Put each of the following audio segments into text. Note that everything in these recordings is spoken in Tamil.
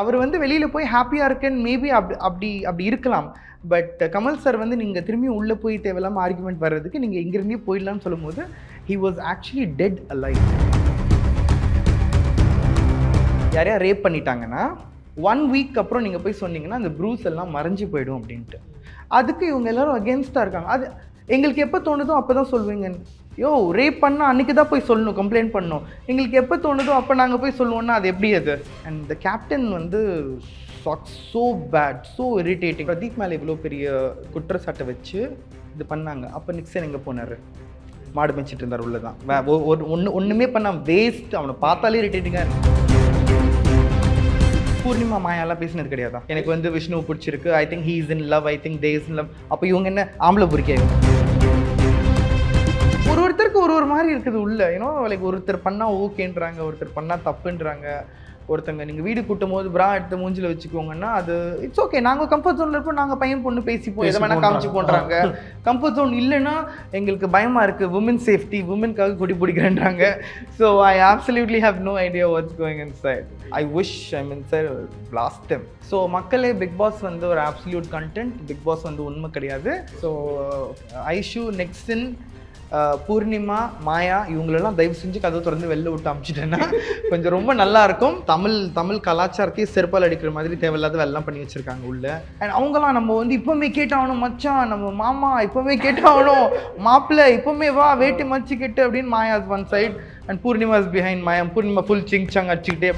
அவர் வந்து வெளியில போய் ஹாப்பியா இருக்கேன் மேபி அப்படி அப்படி இருக்கலாம் பட் கமல் சார் வந்து நீங்க திரும்பி உள்ள போய் தேவலாம் ஆர்கியுமென்ட் வர்றதுக்கு நீங்க இங்க இருந்தே போய்டலாம்னு சொல்லும்போது he was actually dead alive யாரையா ரேப் பண்ணிட்டாங்கனா 1 வீக் அப்புறம் நீங்க போய் சொன்னீங்கனா அந்த ப்ரூஸ் எல்லாம் மறைஞ்சு போய்டும் அப்படினு அதுக்கு இவங்க எல்லாரும் அகைன்ஸ்டா இருக்காங்க அது உங்களுக்கு எப்ப தோணுதோ அப்பதான் சொல்வீங்க யோ ரேப் பண்ணா அன்னைக்கு தான் போய் சொல்லணும் கம்ப்ளைன்ட் பண்ணனும் உங்களுக்கு எப்ப தோணுதோ அப்ப நாங்க போய் சொல்லுவோம்னா அது எப்படி அது and the captain வந்து sucks so bad so irritating Pradeep மேல இவ்ளோ பெரிய குற்றச்சாட்டை வச்சு இது பண்ணாங்க அப்ப நிக்சன் எங்க போனாரு மாடு மேஞ்சிட்டு இருந்தார் உள்ள தான் ஒண்ணுமே பண்ணாம வேஸ்ட் அவனை பார்த்தாலே irritating ஆ இருக்கு Purnima Maya la pesnad kediyada enak vandu Vishnu pidichirukku I think he is in love I think they is in love appo ivanga enna aamla purikaiyo orutharku oru mari irukku ulla you know like oruthar panna okay nranga oruthar panna thappu nranga orutanga neenga veedu kuttumbodhu bra eduthu moonjila vechukonga na adu it's okay naanga comfort zone la irupom naanga payam ponnu pesi po edavana kaamichu ponranga comfort zone illena engalukku bayama irukku women safety women kaga kodi podikranga so I absolutely have no idea what's going inside I wish I'm inside blast them so makkale big boss vandu or absolute content big boss vandu unma kediyadu so Aishu Nixon Purnima Maya இவங்களெல்லாம் தயவு செஞ்சு கதை திறந்து வெளில விட்டு அமிச்சிட்டேன்னா கொஞ்சம் ரொம்ப நல்லா இருக்கும் தமிழ் கலாச்சாரத்தையே செருப்பால் அடிக்கிற மாதிரி தேவையில்லாத வேலைலாம் பண்ணி வச்சிருக்காங்க உள்ள அண்ட் அவங்களாம் நம்ம வந்து இப்போவுமே கேட்டாகணும் மச்சான் நம்ம மாமா இப்போவுமே கேட்டாகணும் மாப்பிள்ளை இப்போவுமே வா வேட்டு மச்சு கேட்டு அப்படின்னு Maya is one side and Poornima is behind Maya Poornima full Singh Sangh அடிச்சுக்கிட்டே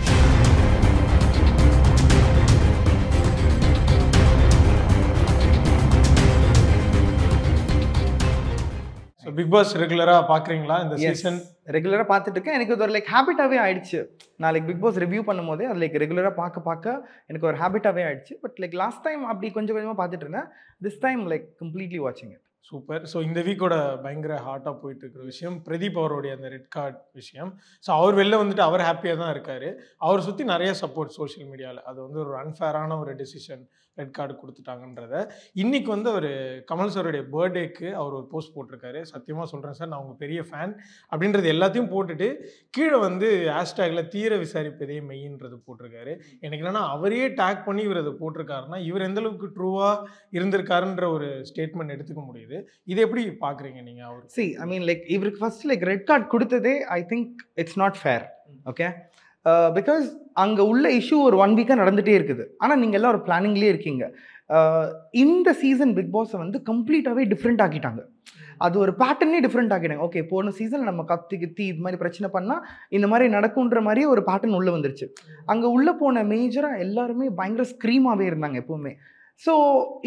Bigg Boss regular-ஆ பாக்குறீங்களா இந்த சீசன் ரெகுலரா பார்த்துட்டு இருக்கேன் எனக்கு ஒரு லைக் ஹாபிட்டாவே ஆயிடுச்சு நான் லைக் பிக் பாஸ் ரிவ்யூ பண்ணும்போது அது லைக் ரெகுலரா பார்க்க எனக்கு ஒரு ஹாபிட்டாவே ஆயிடுச்சு பட் லைக் லாஸ்ட் டைம் அப்படி கொஞ்சம் கொஞ்சமா பார்த்துட்டு இருந்தேன் திஸ் டைம் லைக் கம்ப்ளீட்லி வாட்சிங் இட் சூப்பர் ஸோ இந்த வீக்கோட பயங்கர ஹாட்டாக போயிட்டு இருக்கிற விஷயம் பிரதீப் அவருடைய அந்த ரெட் கார்டு விஷயம் ஸோ அவர் வெளில வந்துட்டு அவர் ஹாப்பியாக தான் இருக்காரு அவர் சுற்றி நிறைய சப்போர்ட் சோஷியல் மீடியாவில் அது வந்து ஒரு அன்ஃபேரான ஒரு டெசிஷன் ரெட் கார்டு கொடுத்துட்டாங்கன்றத இன்னைக்கு வந்து அவர் கமல் சாருடைய பர்த்டேக்கு அவர் ஒரு போஸ்ட் போட்டிருக்காரு சத்தியமாக சொல்கிறேன் சார் நான் உங்கள் பெரிய ஃபேன் அப்படின்றது எல்லாத்தையும் போட்டுட்டு கீழே வந்து ஹேஷ்டேக்ல தீர விசாரிப்பதே மெயின்றது போட்டிருக்காரு எனக்கு என்னன்னா அவரையே டேக் பண்ணி இவர் அதை போட்டிருக்காருன்னா இவர் எந்த அளவுக்கு ட்ரூவாக இருந்திருக்காருன்ற ஒரு ஸ்டேட்மெண்ட் எடுத்துக்க முடியுது இது எப்படி பாக்குறீங்க நீங்க அவர் see I mean like இவருக்கு first like red card கொடுத்ததே I think it's not fair okay because அங்க உள்ள இஷ்யூ ஒரு 1 வீக்கா நடந்துட்டே இருக்குது ஆனா நீங்க எல்லாரும் பிளானிங்லயே இருக்கீங்க இந்த சீசன் பிக் பாஸ் வந்து கம்ப்ளீட்டாவே டிஃபரண்ட் ஆகிட்டாங்க அது ஒரு பேட்டர்னே டிஃபரண்ட் ஆகிட்டாங்க ஓகே போன சீசன்ல நம்ம கத்தி இது மாதிரி பிரச்சனை பண்ணா இந்த மாதிரி நடக்கும்ன்ற மாதிரி ஒரு பேட்டர்ன் உள்ள வந்துருச்சு அங்க உள்ள போன மேஜரா எல்லாருமே பயங்கர ஸ்கிரீமாவே இருந்தாங்க எப்பவுமே ஸோ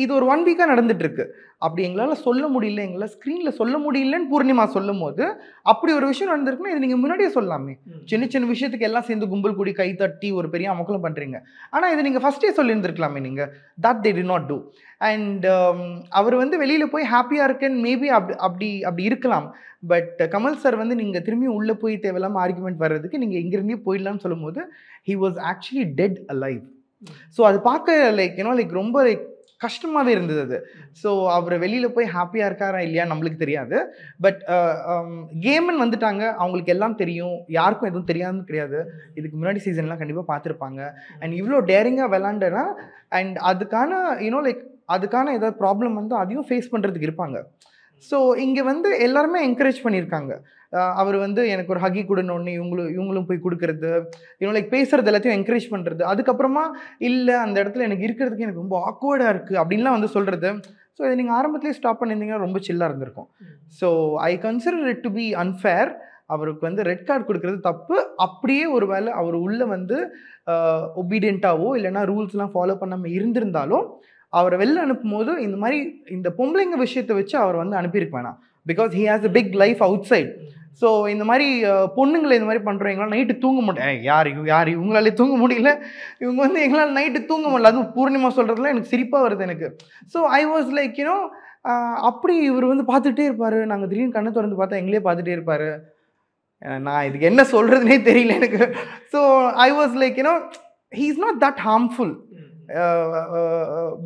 இது ஒரு 1 வீக்காக நடந்துட்டுருக்கு அப்படி எங்களால் சொல்ல முடியல எங்களால் ஸ்க்ரீனில் சொல்ல முடியலன்னு பூர்ணிமா சொல்லும் போது அப்படி ஒரு விஷயம் நடந்திருக்குன்னா இது நீங்கள் முன்னாடியே சொல்லாமே சின்ன சின்ன விஷயத்துக்கு எல்லாம் சேர்ந்து கும்பல் கூடி கை தட்டி ஒரு பெரிய அமக்கலம் பண்ணுறீங்க ஆனால் இது நீங்கள் ஃபஸ்ட்டே சொல்லியிருந்துருக்கலாமே நீங்கள் that they did not do and அவர் வந்து வெளியில் போய் ஹாப்பியாக இருக்கேன்னு மேபி அப்படி இருக்கலாம் பட் கமல் சார் வந்து நீங்கள் திரும்பியும் உள்ளே போய் தேவையில்லாமல் ஆர்கியுமெண்ட் வர்றதுக்கு நீங்கள் எங்கிருந்தே போயிடலாம்னு சொல்லும் போது he was actually dead alive so அது பார்க்க லைக் ஏன்னா லைக் ரொம்ப லைக் கஷ்டமாகவே இருந்தது அது ஸோ அவர் வெளியில் போய் ஹாப்பியாக இருக்காரா இல்லையா நம்மளுக்கு தெரியாது பட் கேமன் வந்துட்டாங்க அவங்களுக்கு எல்லாம் தெரியும் யாருக்கும் எதுவும் தெரியாதுன்னு கிடையாது இதுக்கு முன்னாடி சீசன்லாம் கண்டிப்பாக பார்த்துருப்பாங்க அண்ட் இவ்வளோ டேரிங்காக விளாண்டனா அண்ட் அதுக்கான யூனோ லைக் அதுக்கான ஏதாவது ப்ராப்ளம் வந்து அதையும் ஃபேஸ் பண்ணுறதுக்கு இருப்பாங்க ஸோ இங்கே வந்து எல்லாருமே என்கரேஜ் பண்ணியிருக்காங்க அவர் வந்து எனக்கு ஒரு ஹக்கி கொடுனோடனே இவங்களும் போய் கொடுக்கறது இவங்க லைக் பேசுறது எல்லாத்தையும் என்கரேஜ் பண்ணுறது அதுக்கப்புறமா இல்லை அந்த இடத்துல எனக்கு இருக்கிறதுக்கு எனக்கு ரொம்ப ஆக்வர்டாக இருக்குது அப்படின்லாம் வந்து சொல்கிறது ஸோ இதை நீங்கள் ஆரம்பத்துலேயே ஸ்டாப் பண்ணியிருந்தீங்கன்னா ரொம்ப சில்லாக இருந்திருக்கும் so I consider it to be unfair அவருக்கு வந்து ரெட் கார்டு கொடுக்கறது தப்பு அப்படியே ஒரு வேளை அவர் உள்ளே வந்து ஒபீடியண்ட்டாவோ இல்லைன்னா ரூல்ஸ்லாம் ஃபாலோ பண்ணாமல் இருந்திருந்தாலும் அவரை வெளில அனுப்பும் போது இந்த மாதிரி இந்த பொம்பளைங்க விஷயத்தை வச்சு அவர் வந்து அனுப்பியிருப்பேனா because he has a big life outside so இந்த மாதிரி பொண்ணுங்களை இந்த மாதிரி பண்ணுறோம் எங்களால் நைட்டு தூங்க மாட்டேன் யார் இவங்களாலே தூங்க முடியல இவங்க வந்து எங்களால் நைட்டு தூங்க முடியல அதுவும் பூர்ணிமா சொல்கிறதுலாம் எனக்கு சிரிப்பாக வருது எனக்கு so I was like you know அப்படி இவர் வந்து பார்த்துட்டே இருப்பார் நாங்கள் திடீர்னு கண்ணை திறந்து பார்த்தா எங்களே பார்த்துட்டே இருப்பார் நான் இதுக்கு என்ன சொல்கிறதுனே தெரியல எனக்கு so I was like you know he is not that harmful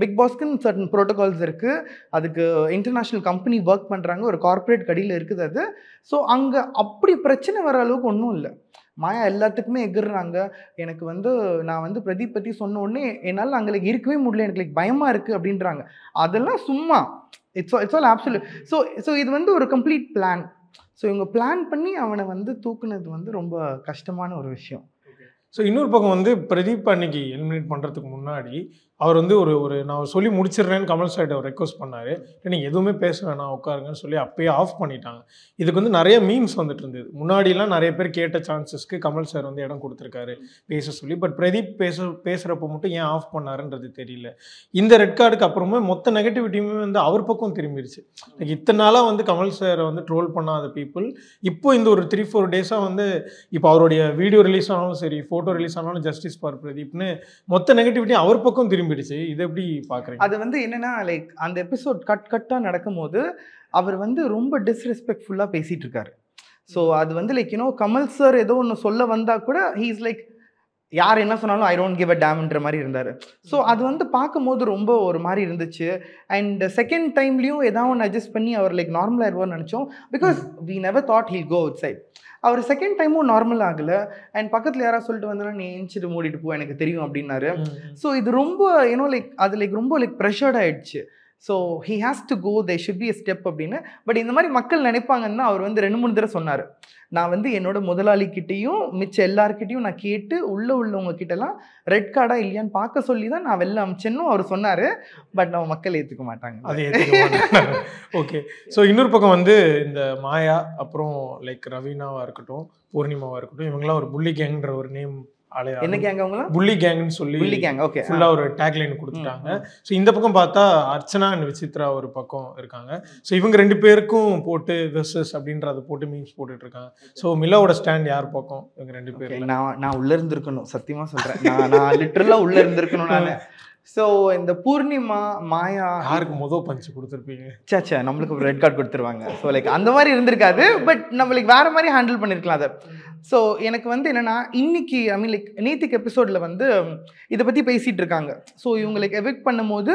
big பாஸ்க்குன்னு சர்டன் ப்ரோட்டோகால்ஸ் இருக்குது அதுக்கு இன்டர்நேஷ்னல் கம்பெனி ஒர்க் பண்ணுறாங்க ஒரு கார்பரேட் கடையில் இருக்குது அது ஸோ அங்கே அப்படி பிரச்சனை வர அளவுக்கு ஒன்றும் இல்லை Maya எல்லாத்துக்குமே எகிர்றாங்க எனக்கு வந்து நான் வந்து பிரதீப் பத்தி சொன்ன உடனே என்னால அங்கலக்கு இருக்கவே முடியல எனக்கு பயமா இருக்கு அப்படின்றாங்க அதெல்லாம் சும்மா it's all absolute so இது வந்து ஒரு complete plan so இவங்க plan பண்ணி அவனை வந்து தூக்குனது வந்து ரொம்ப கஷ்டமான ஒரு விஷயம் So, இன்னொரு பக்கம் வந்து பிரதீப் அன்னைக்கு எலிமினேட் பண்றதுக்கு முன்னாடி அவர் வந்து ஒரு ஒரு நான் சொல்லி முடிச்சிரறேன்னு கமல் சார் அவர் ரெக்வெஸ்ட் பண்ணாரு. நீங்க எதுவுமே பேச வேணாம் உட்காருங்கன்னு சொல்லி அப்பே ஆஃப் பண்ணிட்டாங்க. இதுக்கு வந்து நிறைய மீம்ஸ் வந்துட்டு இருந்தது. முன்னாடிலாம் நிறைய பேர் கேட்ட சான்சஸ்க்கு கமல் சார் வந்து இடம் கொடுத்திருக்காரு பேச சொல்லி. பட் பிரதீப் பேசறப்ப மட்டும் ஏன் ஆஃப் பண்ணாருன்றது தெரியல. இந்த ரெட் கார்டுக்கு அப்புறமே மொத்த நெகட்டிவிட்டியுமே வந்து அவர் பக்கம் திரும்பிடுச்சு. இத்தனை நாளா வந்து கமல் சார் வந்து ட்ரோல் பண்ணாத people இப்போ இந்த ஒரு 3-4 டேஸா வந்து இப்போ அவருடைய வீடியோ ரிலீஸ் ஆனாலும் சரி Photo release on justice for Pradeep. Motta negativity our pakkum thirumbiduchu idu eppadi paakreenga adu vandu enna like and episode cut nadakkumbodhu avar vandu romba disrespectful ah pesiittu irukkaru so adu vandu like you know Kamal sir edho onnu solla vandha kuda he is like yaar enna sonalum I don't give a damn endra mari irundaru so adu vandu paakumbodhu romba oru mari irunduchu and second time liyum edhavum adjust panni avar like normal ah irvar nanichom because we never thought he'll go outside அவர் செகண்ட் டைமும் நார்மல் ஆகல அண்ட் பக்கத்துல யாராவது சொல்லிட்டு வந்தாலும் நீ எஞ்சிட்டு மூடிட்டு போ எனக்கு தெரியும் அப்படின்னாரு ஸோ இது ரொம்ப யூனோ லைக் அது லைக் ரொம்ப லைக் ப்ரெஷர்ட் ஆயிடுச்சு so he has to go they should be a step அப்படின்னு பட் இந்த மாதிரி மக்கள் நினைப்பாங்கன்னா அவர் வந்து 2-3 தடவை சொன்னார் நான் வந்து என்னோட முதலாளிக்கிட்டையும் மிச்ச எல்லாருக்கிட்டையும் நான் கேட்டு உள்ளவங்க கிட்டலாம் ரெட் கார்டா இல்லையான்னு பார்க்க சொல்லி தான் நான் வெளில அமிச்சேன்னு அவர் சொன்னார் பட் நம்ம மக்கள் ஏற்றுக்க மாட்டாங்க அது ஏற்றுக்க மாட்டாங்க ஓகே ஸோ இன்னொரு பக்கம் வந்து இந்த மாயா அப்புறம் லைக் ரவீனாவாக இருக்கட்டும் பூர்ணிமாவாக இருக்கட்டும் இவங்களாம் ஒரு புல்லி கேங்குன்ற ஒரு நேம் என்ன கேங் அவங்களா புல்லி கேங்னு சொல்லி புல்லி கேங் ஓகே ஃபுல்லா ஒரு டாக் லைன் கொடுத்துட்டாங்க சோ இந்த பக்கம் பார்த்தா அர்ச்சனா அண்ட் விசித்ரா ஒரு பக்கம் இருக்காங்க சோ இவங்க ரெண்டு பேருக்கும் போட்டு வெர்சஸ் அப்படின்றது போட்டு மீம்ஸ் போட்டுட்டு இருக்காங்க சோ மிலாவோட ஸ்டாண்ட் யார் பக்கம் இவங்க ரெண்டு பேரும் நான் உள்ள இருந்திருக்கணும் சத்தியமா சொல்றேன் நான் லிட்டரலா உள்ள இருந்திருக்கணும் நானே சோ இந்த பூர்ணிமா மாயா யாருக்கு மொதல் பஞ்ச் கொடுத்திருப்பீங்க சச்சா நமக்கு ஒரு ரெட் கார்டு கொடுத்துருவாங்க சோ லைக் அந்த மாதிரி இருந்திருக்காது பட் நம்மளுக்கு வேற மாதிரி ஹேண்டில் பண்ணிருக்கலாம் அத சோ எனக்கு வந்து என்னன்னா இன்னைக்கு ஐ மீன் லைக் நேத்திக்கு எபிசோட்ல வந்து இதை பத்தி பேசிட்டு இருக்காங்க சோ இவங்களுக்கு எவிக்ட் பண்ணும் போது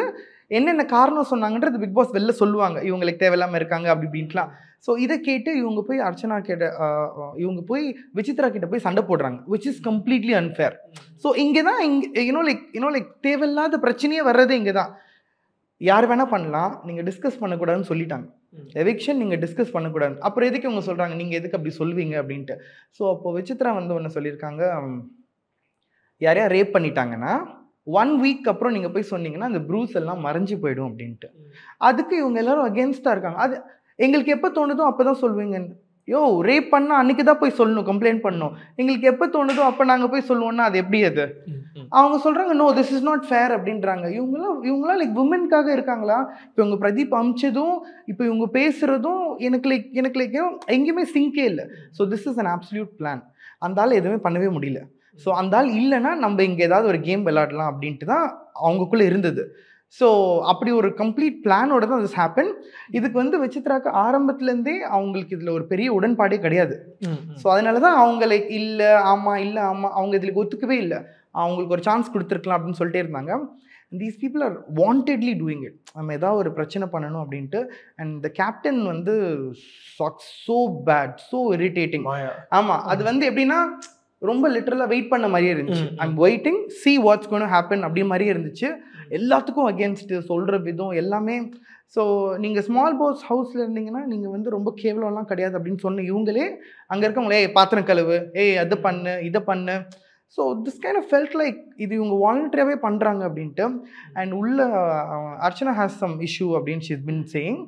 என்னென்ன காரணம் சொன்னாங்கன்றது பிக் பாஸ் வெளில சொல்லுவாங்க இவங்களுக்கு தேவையில்லாமல் இருக்காங்க அப்படி இப்படின்ட்டுலாம் ஸோ இதை கேட்டு இவங்க போய் அர்ச்சனா கிட்ட இவங்க போய் விசித்ரா கிட்ட போய் சண்டை போடுறாங்க which is completely unfair so இங்கே தான் இங்கே யூனோ லைக் தேவையில்லாத பிரச்சனையே வர்றது இங்கே தான் யார் வேணால் பண்ணலாம் நீங்கள் டிஸ்கஸ் பண்ணக்கூடாதுன்னு சொல்லிட்டாங்க எவிக்ஷன் நீங்கள் டிஸ்கஸ் பண்ணக்கூடாது அப்புறம் எதுக்கு இவங்க சொல்கிறாங்க நீங்கள் எதுக்கு அப்படி சொல்லுவீங்க அப்படின்ட்டு ஸோ அப்போ விசித்ரா வந்து ஒன்று சொல்லியிருக்காங்க யாரையா ரேப் பண்ணிட்டாங்கன்னா 1 week அப்புறம் நீங்கள் போய் சொன்னீங்கன்னா அந்த ப்ரூஸ் எல்லாம் மறைஞ்சு போயிடும் அப்படின்ட்டு அதுக்கு இவங்க எல்லாரும் அகேன்ஸ்டாக இருக்காங்க அது எங்களுக்கு எப்போ தோணுதோ அப்போ தான் சொல்லுவீங்கன்னு யோ ரேப் பண்ணால் அன்றைக்கி தான் போய் சொல்லணும் கம்ப்ளைண்ட் பண்ணணும் எங்களுக்கு எப்போ தோணுதோ அப்போ நாங்கள் போய் சொல்லுவோம்னா அது எப்படி அது அவங்க சொல்கிறாங்க no this is not fair அப்படின்றாங்க இவங்களாம் லைக் விமனுக்காக இருக்காங்களா இப்போ இவங்க பிரதீப் அமிச்சதும் இப்போ இவங்க பேசுகிறதும் எனக்கு லைக் எங்கேயுமே சிங்கே இல்லை so this is an absolute plan அந்தாலும் எதுவுமே பண்ணவே முடியல ஸோ அந்தால் இல்லைன்னா நம்ம இங்கே ஏதாவது ஒரு கேம் விளையாடலாம் அப்படின்ட்டு தான் அவங்களுக்குள்ளே இருந்தது ஸோ அப்படி ஒரு கம்ப்ளீட் பிளானோட தான் திஸ் ஹேப்பன் இதுக்கு வந்து விசித்ராக்கு ஆரம்பத்துலேருந்தே அவங்களுக்கு இதில் ஒரு பெரிய உடன்பாடே கிடையாது ஸோ அதனால தான் அவங்க லைக் இல்லை ஆமாம் அவங்க இதில் ஒத்துக்கவே இல்லை அவங்களுக்கு ஒரு சான்ஸ் கொடுத்துருக்கலாம் அப்படின்னு சொல்லிட்டே இருந்தாங்க these people are wantedly doing it நம்ம ஏதாவது ஒரு பிரச்சனை பண்ணணும் அப்படின்ட்டு அண்ட் த கேப்டன் வந்து sucks so bad so irritating ஆமாம் அது வந்து எப்படின்னா ரொம்ப லிட்டரலாக வெயிட் பண்ண மாதிரியே இருந்துச்சு I'm waiting see what's gonna happen அப்படி மாதிரியே இருந்துச்சு எல்லாத்துக்கும் அகேன்ஸ்ட்டு சொல்கிற விதம் எல்லாமே ஸோ நீங்கள் ஸ்மால் பாஸ் ஹவுஸில் இருந்தீங்கன்னா நீங்கள் வந்து ரொம்ப கேவலம்லாம் கிடையாது அப்படின்னு சொன்ன இவங்களே அங்கே இருக்கவங்களே பாத்திரம் கழுவு அது பண்ணு இதை பண்ணு so this kind of felt like இது இவங்க வாலண்டரியாகவே பண்ணுறாங்க அப்படின்ட்டு அண்ட் உள்ள அர்ச்சனா ஹேஸ் சம் இஷ்யூ அப்படின்னு ஷீஸ் பின் சேயிங்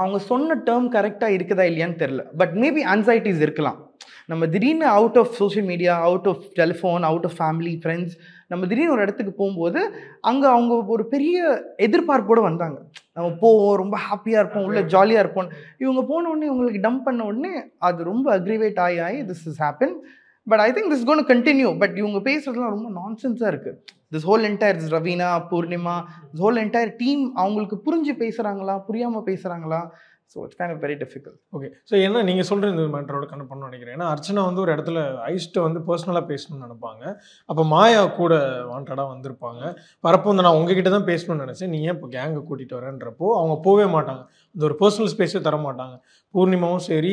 அவங்க சொன்ன டேர்ம் கரெக்டாக இருக்குதா இல்லையான்னு தெரில பட் மேபி ஆன்சைட்டிஸ் இருக்கலாம் நம்ம திடீர்னு out of social media out of telephone out of family friends நம்ம திடீர்னு ஒரு இடத்துக்கு போகும்போது அங்கே அவங்க ஒரு பெரிய எதிர்பார்ப்போடு வந்தாங்க நம்ம போவோம் ரொம்ப ஹாப்பியாக இருப்போம் உள்ள ஜாலியாக இருப்போம் இவங்க போன உடனே இவங்களுக்கு டம்ப் பண்ண உடனே அது ரொம்ப அக்ரிவேட் ஆகி this is happen but I think this cone continue but இவங்க பேசுறதுலாம் ரொம்ப நான்சென்ஸாக இருக்குது this whole entire Raveena Poornima this whole entire team அவங்களுக்கு புரிஞ்சு பேசுகிறாங்களா புரியாமல் பேசுகிறாங்களா So it's kind of very difficult. Okay. So என்ன நீங்க சொல்ற இந்த மேட்டரோட கனெக்ட் பண்ண நினைக்கிறேன். ஏன்னா அர்ச்சனா வந்து ஒரு இடத்துல ஐஸ்ட வந்து பர்சனலா பேசணும்னு நினைப்பாங்க. அப்ப மாயா கூட வாண்டடா வந்திருப்பாங்க. பரப்ப வந்து நான் உங்ககிட்ட தான் பேசணும்னு நினைச்சேன். நீ ஏன் இப்போ கேங்க கூட்டிட்டு வரேன்றப்போ அவங்க போவே மாட்டாங்க. ஒரு பர்சனல் ஸ்பேஸே தர மாட்டாங்க. பூர்ணிமாவும் சரி,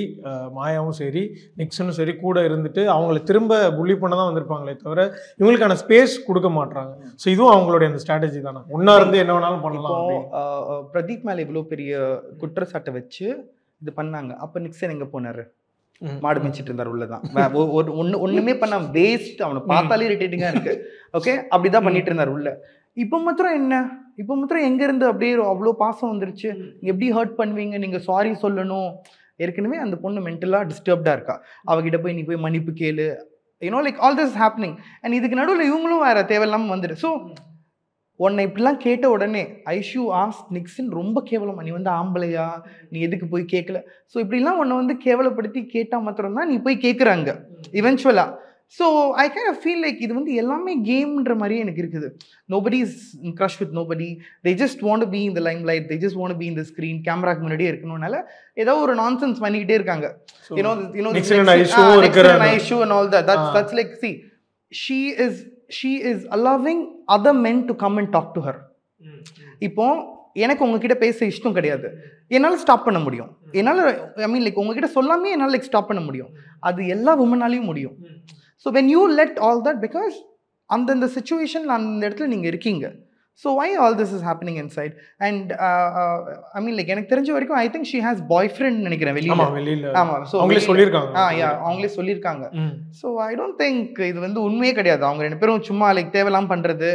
மாயாவும் சரி, நிக்சனும் சரி கூட இருந்துட்டு அவங்கள திரும்ப புள்ளி பண்ண தான் வந்திருப்பாங்களே தவிர இவங்களுக்கான ஸ்பேஸ் கொடுக்க மாட்டாங்க. ஸோ இதுவும் அவங்களுடைய அந்த ஸ்ட்ராட்டஜி தானே, ஒன்றா இருந்து என்ன வேணாலும் பண்ணலாம். பிரதீப் மேலே இவ்வளோ பெரிய குற்றச்சாட்டை வச்சு இது பண்ணாங்க. அப்போ நிக்சன் எங்கே போனார்? மாடு மிச்சிட்டு இருந்தார் உள்ளதான், ஒண்ணுமே பண்ண வேஸ்ட். அவனை பார்த்தாலே இரிட்டேட்டிங்கா இருக்கு. ஓகே, அப்படிதான் பண்ணிட்டு இருந்தார் உள்ள. இப்ப மாத்திரம் என்ன, இப்ப மாத்திரம் எங்க இருந்து அப்படியே அவ்வளோ பாசம் வந்துருச்சு. எப்படி ஹர்ட் பண்ணுவீங்க, நீங்க சாரி சொல்லணும். ஏற்கனவே அந்த பொண்ணு மென்டலா டிஸ்டர்ப்டா இருக்கா, அவகிட்ட போய் நீ போய் மன்னிப்பு கேளு, you know like all this happening. And இதுக்கு நடுவில் இவங்களும் வேற தேவையில்லாம வந்துரு. ஸோ உன்னை இப்படிலாம் கேட்ட உடனே ஐஷு ஆஸ் நிக்சன் ரொம்ப கேவலமா, நீ வந்து ஆம்பளையா, நீ எதுக்கு போய் கேட்கல. ஸோ இப்படிலாம் உன்னை வந்து கேவலப்படுத்தி கேட்டால் மாத்திரம்தான் நீ போய் கேட்குறாங்க இவென்ச்சுவலா. So I can feel like இது வந்து எல்லாமே கேம்ன்ற மாதிரியே எனக்கு இருக்குது. Nobody is crush with nobody, they just want be இந்த Lime light, they just want be இந்த ஸ்க்ரீன் கேமராக்கு முன்னாடியே இருக்கணும்னால ஏதோ ஒரு நான்சென்ஸ் பண்ணிக்கிட்டே இருக்காங்க. Aishu and all that, that's like see she is allowing other men to come and talk to her. இப்போ எனக்கு உங்ககிட்ட பேச இஷ்டம் கிடையாது, என்னால் ஸ்டாப் பண்ண முடியும். என்னால் ஐ மீன் லைக் உங்ககிட்ட சொல்லாமே என்னால் லைக் ஸ்டாப் பண்ண முடியும். அது எல்லா உமனாலையும் முடியும். So when you let all that, because அந்தந்த சுச்சுவேஷன் அந்த இடத்துல நீங்கள் இருக்கீங்க. So why all this is happening inside? And I mean like எனக்கு தெரிஞ்ச வரைக்கும் I think she has boyfriend நினைக்கிறேன் வெளியில. ஆமா வெளியில. ஆமா, சோ அவங்களே சொல்லிருக்காங்க. யா அவங்களே சொல்லிருக்காங்க. So I don't think இது வந்து உண்மையே கிடையாது. அவங்க ரெண்டு பேரும் சும்மா லைக் தேவலாம் பண்றது.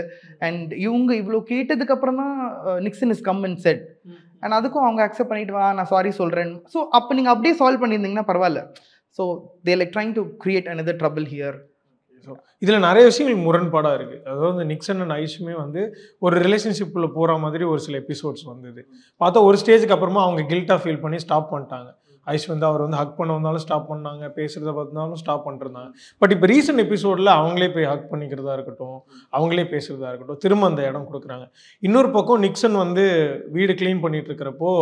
And இவங்க இவ்ளோ கேட்டதுக்கு அப்புறம் தான் Nixon is come and said. And அதுக்கு அவங்க அக்செப்ட் பண்ணிட்டு வா நான் சாரி சொல்றேன். So அப்ப நீங்க அப்படியே சால்வ் பண்ணிருந்தீங்கன்னா பரவாயில்லை. So they like trying to create another trouble here. இதில் நிறைய விஷயங்கள் முரண்பாடாக இருக்குது. அதாவது நிக்சன் அண்ட் ஐஷுமே வந்து ஒரு ரிலேஷன்ஷிப்பில் போகிற மாதிரி ஒரு சில எபிசோட்ஸ் வந்தது. பார்த்தா ஒரு ஸ்டேஜுக்கு அப்புறமா அவங்க கில்ட்டாக ஃபீல் பண்ணி ஸ்டாப் பண்ணிட்டாங்க. ஐஷ் வந்து அவர் வந்து ஹக் பண்ண வந்தாலும் ஸ்டாப் பண்ணாங்க, பேசுகிறத பார்த்தாலும் ஸ்டாப் பண்ணிருந்தாங்க. பட் இப்போ ரீசன்ட் எபிசோடில் அவங்களே போய் ஹக் பண்ணிக்கிறதா இருக்கட்டும், அவங்களே பேசுகிறதா இருக்கட்டும், திரும்ப அந்த இடம் கொடுக்குறாங்க. இன்னொரு பக்கம் நிக்சன் வந்து வீடு க்ளீன் பண்ணிட்டு இருக்கிறப்போ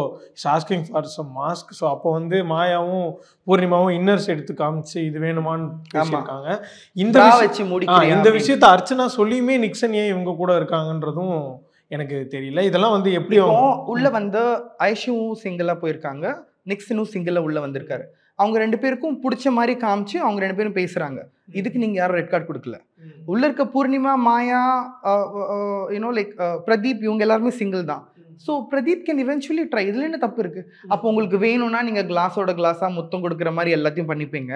asking for some mask. So அப்போ வந்து மாயாவும் பூர்ணிமாவும் இன்னர்ஸ் எடுத்து காமிச்சு இது வேணுமான்னு பேசியிருக்காங்க. இந்த விஷயத்த அர்ச்சனா சொல்லியுமே நிக்சன் ஏன் இவங்க கூட இருக்காங்கன்றதும் எனக்கு தெரியல. இதெல்லாம் வந்து எப்படி உள்ள வந்து ஐஷுவும் சிங்கிளாக போயிருக்காங்க, நிக்சனும் சிங்கிளா உள்ள வந்திருக்காரு. அவங்க ரெண்டு பேருக்கும் பிடிச்ச மாதிரி காமிச்சு அவங்க ரெண்டு பேரும் பேசுறாங்க. இதுக்கு நீங்க யாரும் ரெட் கார்டு கொடுக்கல. உள்ள இருக்க பூர்ணிமா, மாயா, யூனோ லைக் பிரதீப் இவங்க எல்லாருமே சிங்கிள் தான். So Pradeep can eventually try. இதுல என்ன தப்பு இருக்கு? அப்போ உங்களுக்கு வேணும்னா நீங்க கிளாஸோட கிளாஸா மொத்தம் கொடுக்குற மாதிரி எல்லாத்தையும் பண்ணிப்பீங்க.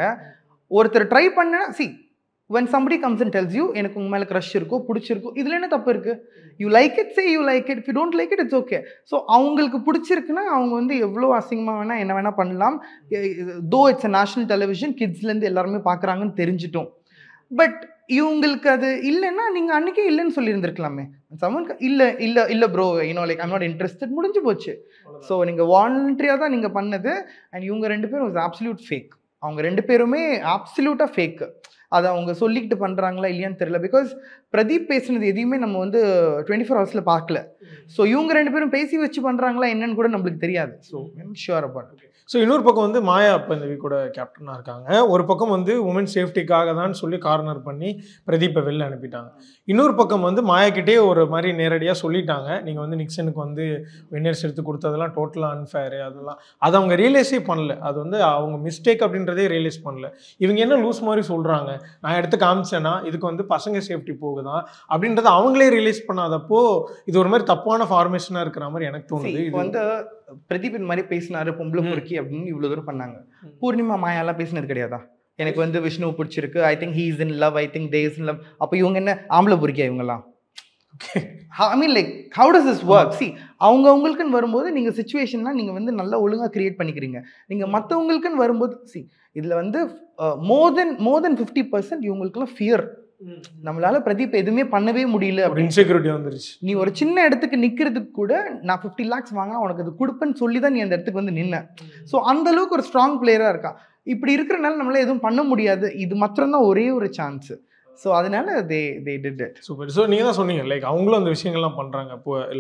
ஒருத்தர் ட்ரை பண்ணா see when somebody comes and tells you எனக்கு உங்க மேல கிரஷ் இருக்கோ பிடிச்சிருக்கோ இதுல என்ன தப்பு இருக்கு? You like it, say you like it. If you don't like it, it's okay. So அவங்களுக்கு பிடிச்சிருக்குன்னா அவங்க வந்து எவ்வளோ அசிங்கமாக வேணா என்ன வேணா பண்ணலாம். Though it's a national television, கிட்ஸ்லேருந்து எல்லாருமே பார்க்குறாங்கன்னு தெரிஞ்சிட்டோம். பட் இவங்களுக்கு அது இல்லைன்னா நீங்கள் அன்றைக்கே இல்லைன்னு சொல்லியிருந்துருக்கலாமே. சமனுக்கு இல்லை இல்லை இல்லை bro, you know like I'm not interested, முடிஞ்சு போச்சு. ஸோ நீங்கள் வாலண்டரியாக தான் நீங்கள் பண்ணது. அண்ட் இவங்க ரெண்டு பேரும் இஸ் ஆப்சல்யூட் ஃபேக். அவங்க ரெண்டு பேருமே ஆப்சல்யூட்டாக ஃபேக்கு. அதை அவங்க சொல்லிக்கிட்டு பண்ணுறாங்களா இல்லையான்னு தெரியல. பிகாஸ் பிரதீப் பேசுனது எதையுமே நம்ம வந்து 24 ஹவர்ஸில் பார்க்கல. ஸோ இவங்க ரெண்டு பேரும் பேசி வச்சு பண்ணுறாங்களா என்னன்னு கூட நம்மளுக்கு தெரியாது. So sure அப்பாட். ஸோ இன்னொரு பக்கம் வந்து மாயா அப்போ இந்த வீக்கோட கேப்டனாக இருக்காங்க. ஒரு பக்கம் வந்து உமன் சேஃப்டிக்காக தான் சொல்லி கார்னர் பண்ணி பிரதீப்பை வெளில அனுப்பிட்டாங்க. இன்னொரு பக்கம் வந்து மாயாக்கிட்டே ஒரு மாதிரி நேரடியாக சொல்லிட்டாங்க, நீங்கள் வந்து நிக்சனுக்கு வந்து வின்னர்ஸ் எடுத்து கொடுத்ததெல்லாம் டோட்டலாக அன்ஃபேரு. அதெல்லாம் அதை அவங்க ரியலைஸே பண்ணல. அது வந்து அவங்க மிஸ்டேக் அப்படின்றதே ரியலைஸ் பண்ணல. இவங்க என்ன லூஸ் மாதிரி சொல்கிறாங்க, நான் எடுத்து காமிச்சேன்னா இதுக்கு வந்து பசங்க சேஃப்டி போகுதான் அப்படின்றத அவங்களே ரியலைஸ் பண்ணாதப்போ இது ஒரு மாதிரி தப்பான ஃபார்மேஷனாக இருக்கிற மாதிரி எனக்கு தோணுது. இது வந்து பிரதீப் இந்த மாதிரி பேசினாரு பொம்பளை பொறுக்கி அப்படின்னு இவ்வளோ தூரம் பண்ணாங்க. பூர்ணிமா மாயாலாம் பேசினது கிடையாதா? எனக்கு வந்து விஷ்ணு பிடிச்சிருக்கு, I think he is in love, I think they is in love. அப்போ இவங்க என்ன ஆம்பளை பொறுக்கியா இவங்கெல்லாம்? I mean like how does this work? See அவங்க அவங்களுக்குன்னு வரும்போது நீங்கள் சுச்சுவேஷன்லாம் நீங்கள் வந்து நல்லா ஒழுங்காக கிரியேட் பண்ணிக்கிறீங்க. நீங்கள் மற்றவங்களுக்குன்னு வரும்போது சி இதில் வந்து மோர் தென் 50% இவங்களுக்குலாம் ஃபியர். நம்மளால பிரதீப் எதுவுமே பண்ணவே முடியல அப்படின்னு செக்யூரிட்டி வந்துருச்சு. நீ ஒரு சின்ன இடத்துக்கு நிக்கிறதுக்கு கூட நான் 50 lakhs வாங்கினா உனக்கு அது கொடுப்பேன்னு சொல்லி தான் நீ அந்த இடத்துக்கு வந்து நின்ன. ஸோ அந்த அளவுக்கு ஒரு ஸ்ட்ராங் பிளேயரா இருக்கா. இப்படி இருக்கிறனால நம்மளால எதுவும் பண்ண முடியாது. இது மாத்திரம் தான் ஒரே ஒரு chance. So adinala they did it. Super. So நீங்க தான் சொன்னீங்க லைக் அவங்களும் அந்த விஷயங்கள் எல்லாம் பண்றாங்க.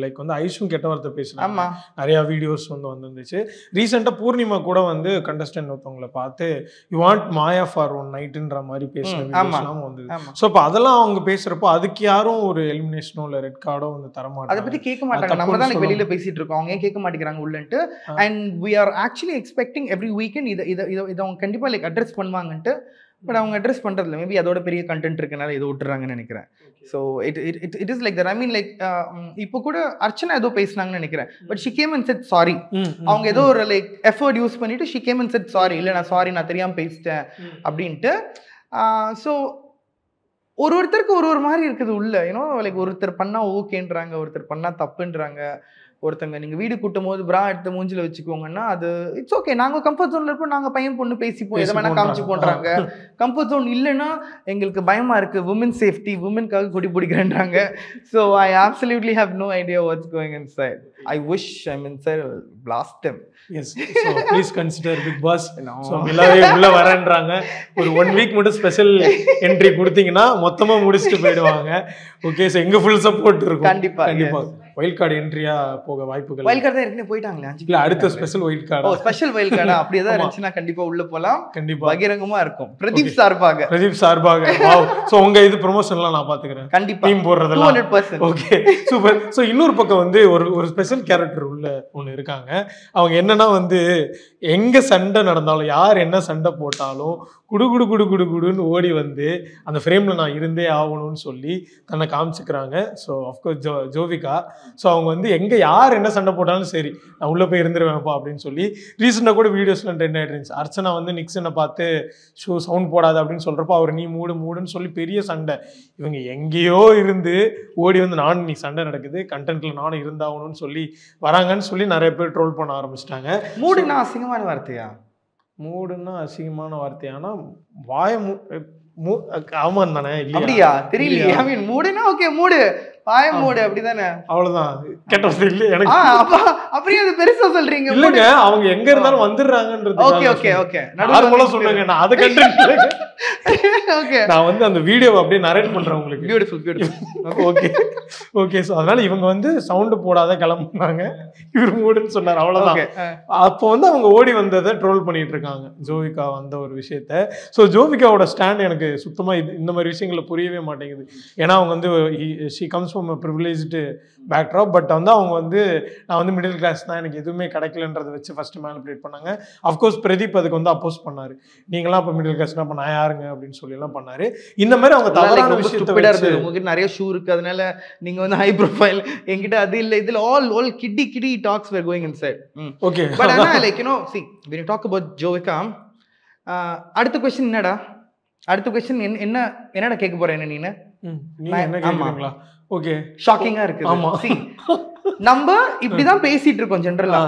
லைக் வந்து ஐஷும் கெட்ட வார்த்தை பேசுறாங்க. நிறைய வீடியோஸ் வந்துச்சு. ரீசன்ட்டா பூர்ணிமா கூட வந்து கண்டஸ்டன்ட் ஒருத்தங்கள பார்த்து you want Maya for one நைட்ன்ற மாதிரி பேசுற வீடியோஸ்லாம் வந்து. சோ அப்ப அதெல்லாம் அவங்க பேசுறப்போ அதுக்கு யாரும் ஒரு எலிமினேஷனோ இல்ல ரெட் கார்டோ வந்து தர மாட்டாங்க. அத பத்தி கேட்க மாட்டாங்க. நம்ம தான் லைக் வெளியில பேசிட்டு இருக்கோம். அவங்க ஏன் கேட்க மாட்டேங்கறாங்க உள்ளன்ட்டு and we are actually expecting every weekend இத அவங்க கண்டிப்பா லைக் அட்ரஸ் பண்ணுவாங்கன்னு But I address pandradilla maybe adoda periya content irukanaala edho utrranga nu nenikiren so it is like that I mean like ipo kuda Archana edho pesnaanga nu nenikiren but she came and said sorry avanga edho or like effort use pannittu she came and said sorry illa na sorry na theriyam pesiten abindittu so oru ortharku oru mari irukudhu ulla you know like oruthar panna okay nranga oruthar panna thappu nranga ஒருத்தங்க நீங்க வீடு கூட்டும்போது bra எடுத்து மூஞ்சில வெச்சுக்குவங்கன்னா அது இட்ஸ் ஓகே நாங்க கம்ஃபர்ட் ஜோன்ல இருப்போம் நாங்க பையன் பொண்ணு பேசிப்போம் எதை வேணா காமிச்சு போறாங்க கம்ஃபர்ட் ஜோன் இல்லனா உங்களுக்கு பயமா இருக்கு women safety women காக கொடி பிடிக்கறாங்க so I absolutely have no idea what's going inside I wish I'm inside blast them yes so please consider Bigg Boss so உள்ள வரேன்றாங்க ஒரு 1 week மட்டும் ஸ்பெஷல் என்ட்ரி கொடுத்தீங்கன்னா மொத்தமா முடிச்சிட்டு போய்டுவாங்க ஓகே சோ எங்க full support இருக்கும் கண்டிப்பா கண்டிப்பா wild card entry-ஆ போக வாய்ப்புகள் wild card தான் ஏற்கனவே போய்ட்டாங்களே இல்ல அடுத்த ஸ்பெஷல் wild card ஓ ஸ்பெஷல் wild card அப்படியே தான் இருந்துச்சுனா கண்டிப்பா உள்ள போலாம் கண்டிப்பா பகிரங்கமா இருக்கும் பிரதீப் சார்பாக வாவ் சோ உங்க இது ப்ரமோஷன்லாம் நான் பாத்துக்கறேன் கண்டிப்பா டீம் போடுறதெல்லாம் 100% ஓகே சூப்பர் சோ இன்னொரு பக்கம் வந்து ஒரு ஸ்பெஷல் கரெக்டர் உள்ள ஒன்னு இருக்காங்க அவங்க என்னன்னா வந்து எங்க சண்டை நடந்தாலும் யார் என்ன சண்டை போட்டாலும் குடுகுடுன்னு ஓடி வந்து அந்த ஃப்ரேம்ல நான் இருந்தே ஆவணும்னு சொல்லி தன்னை காமிச்சுக்கிறாங்க ஸோ அஃப்கோர்ஸ் ஜோவிகா ஸோ அவங்க வந்து எங்கே யார் என்ன சண்டை போட்டாலும் சரி நான் உள்ளே போய் இருந்துருவேன்ப்பா அப்படின்னு சொல்லி ரீசெண்டாக கூட வீடியோஸ்லாம் ட்ரெண்ட் ஆகிட்டு இருந்துச்சு அர்ச்சனா வந்து நிக்சனை பார்த்து ஷூ சவுண்ட் போடாது அப்படின்னு சொல்கிறப்போ அவர் நீ மூடுன்னு சொல்லி பெரிய சண்டை இவங்க எங்கேயோ இருந்து ஓடி வந்து நானும் நீ சண்டை நடக்குது கண்டென்ட்டில் நானும் இருந்தாகணும்னு சொல்லி வராங்கன்னு சொல்லி நிறைய பேர் ட்ரோல் பண்ண ஆரம்பிச்சிட்டாங்க மூடுன்னா அசிங்கமான வார்த்தையா மூடுன்னா அசிங்கமான வார்த்தையானா வாய ஆமான் தானே இல்லையா தெரியலையே ஐ மீன் மூடுனா ஓகே மூடு வாய மூடு அப்படிதானே அவ்வளவுதான் கேட்டது இல்ல எனக்கு அப்படியே அது பெருசா சொல்றீங்க இல்லங்க அவங்க எங்க இருந்தாலும் வந்துறாங்கன்றது ஓகே ஓகே ஓகே நார்மலா சொல்லுங்க நான் அத கண்டிப்பா ஓகே நான் வந்து அந்த வீடியோவை அப்படியே நரேட் பண்றேன் உங்களுக்கு பியூட்டிஃபுல் ஓகே ஓகே சோ அதனால இவங்க வந்து சவுண்ட் போடாத கிளம்புறாங்க இவர் மூடுன்னு சொன்னார் அவ்வளவுதான் அப்போ வந்து அவங்க ஓடி வந்ததை ட்ரோல் பண்ணிட்டு இருக்காங்க ஜோவிகா வந்த ஒரு விஷயத்தை சோ ஜோவிகாவோட ஸ்டாண்ட் எனக்கு சுத்தமா இந்த மாதிரி விஷயங்களை புரியவே மாட்டேங்குது ஏன்னா அவங்க வந்து she comes from a privileged backdrop but வந்து அவங்க வந்து நான் வந்து மிடில் கிளாஸ் தான் எனக்கு எதுவுமே கிடைக்கலன்றதை வச்சு ஃபர்ஸ்ட் மேனிபுலேட் பண்ணாங்க அஃப்கோர்ஸ் பிரதீப் அதுக்கு வந்து அப்போஸ் பண்ணாரு நீங்களாம் இப்போ மிடில் கிளாஸ்னா அப்போ நான் யாருங்க அப்படின்னு சொல்லி எல்லாம் பண்ணாரு இந்த மாதிரி அவங்க தவறான விஷயத்தை இருந்தது உங்ககிட்ட நிறைய ஷூ இருக்கு அதனால நீங்க வந்து ஹை ப்ரொஃபைல் என்கிட்ட அது இல்லை இதில் all kiddie talks were going inside okay but ஆனா like you know see when you talk about Jovika அடுத்த क्वेश्चन என்னடா அடுத்த क्वेश्चन என்னடா கேட்க போறேன்னு நீங்க என்ன கேக்குறீங்களா ஓகே ஷாக்கிங்கா இருக்குது see நம்ம இப்படி தான் பேசிட்டு இருக்கோம் ஜெனரலா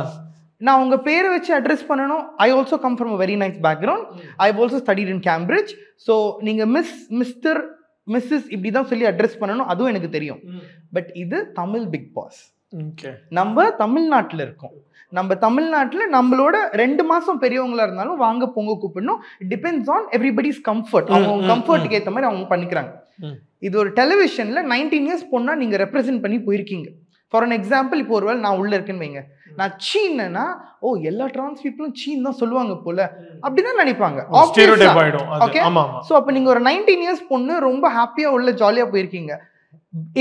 நான் உங்க பேரை வச்சு அட்ரஸ் பண்ணனும் I also come from a very nice background I have also studied in Cambridge so நீங்க மிஸ் மிஸ்டர் மிஸ்ஸஸ் இப்படி தான் சொல்லி அட்ரஸ் பண்ணனும் அதுவும் எனக்கு தெரியும் பட் இது தமிழ் பிக் பாஸ் ஓகே நம்ம தமிழ்நாட்டுல இருக்கோம் நம்ம தமிழ்நாட்டுல நம்மளோட 2 மாசம் பெரியவங்களா இருந்தாலும் வாங்க போங்க கூப்பிடணும் டிபெண்ட்ஸ் ஆன் எவ்ரிபடிஸ் கம்ஃபர்ட் அவங்க கம்ஃபர்ட்டுக்கு ஏத்த மாதிரி அவங்க பண்ணிக்கிறாங்க இது ஒரு டெலிவிஷன்ல 19 இயர்ஸ் பொண்ணா நீங்க ரெப்ரசென்ட் பண்ணி போயிருக்கீங்க ஃபார் அன் எக்ஸாம்பிள் இப்போ ஒருவேளை நான் உள்ள இருக்கேன்னு வைங்க நான் சீன்னா ஓ எல்லா டிரான்ஸ் பீப்புளும் சீன் தான் சொல்லுவாங்க போல அப்படிதான் நினைப்பாங்க ஓகே சோ அப்ப நீங்க ஒரு 19 இயர்ஸ் பொண்ணு ரொம்ப ஹாப்பியா உள்ள ஜாலியா போயிருக்கீங்க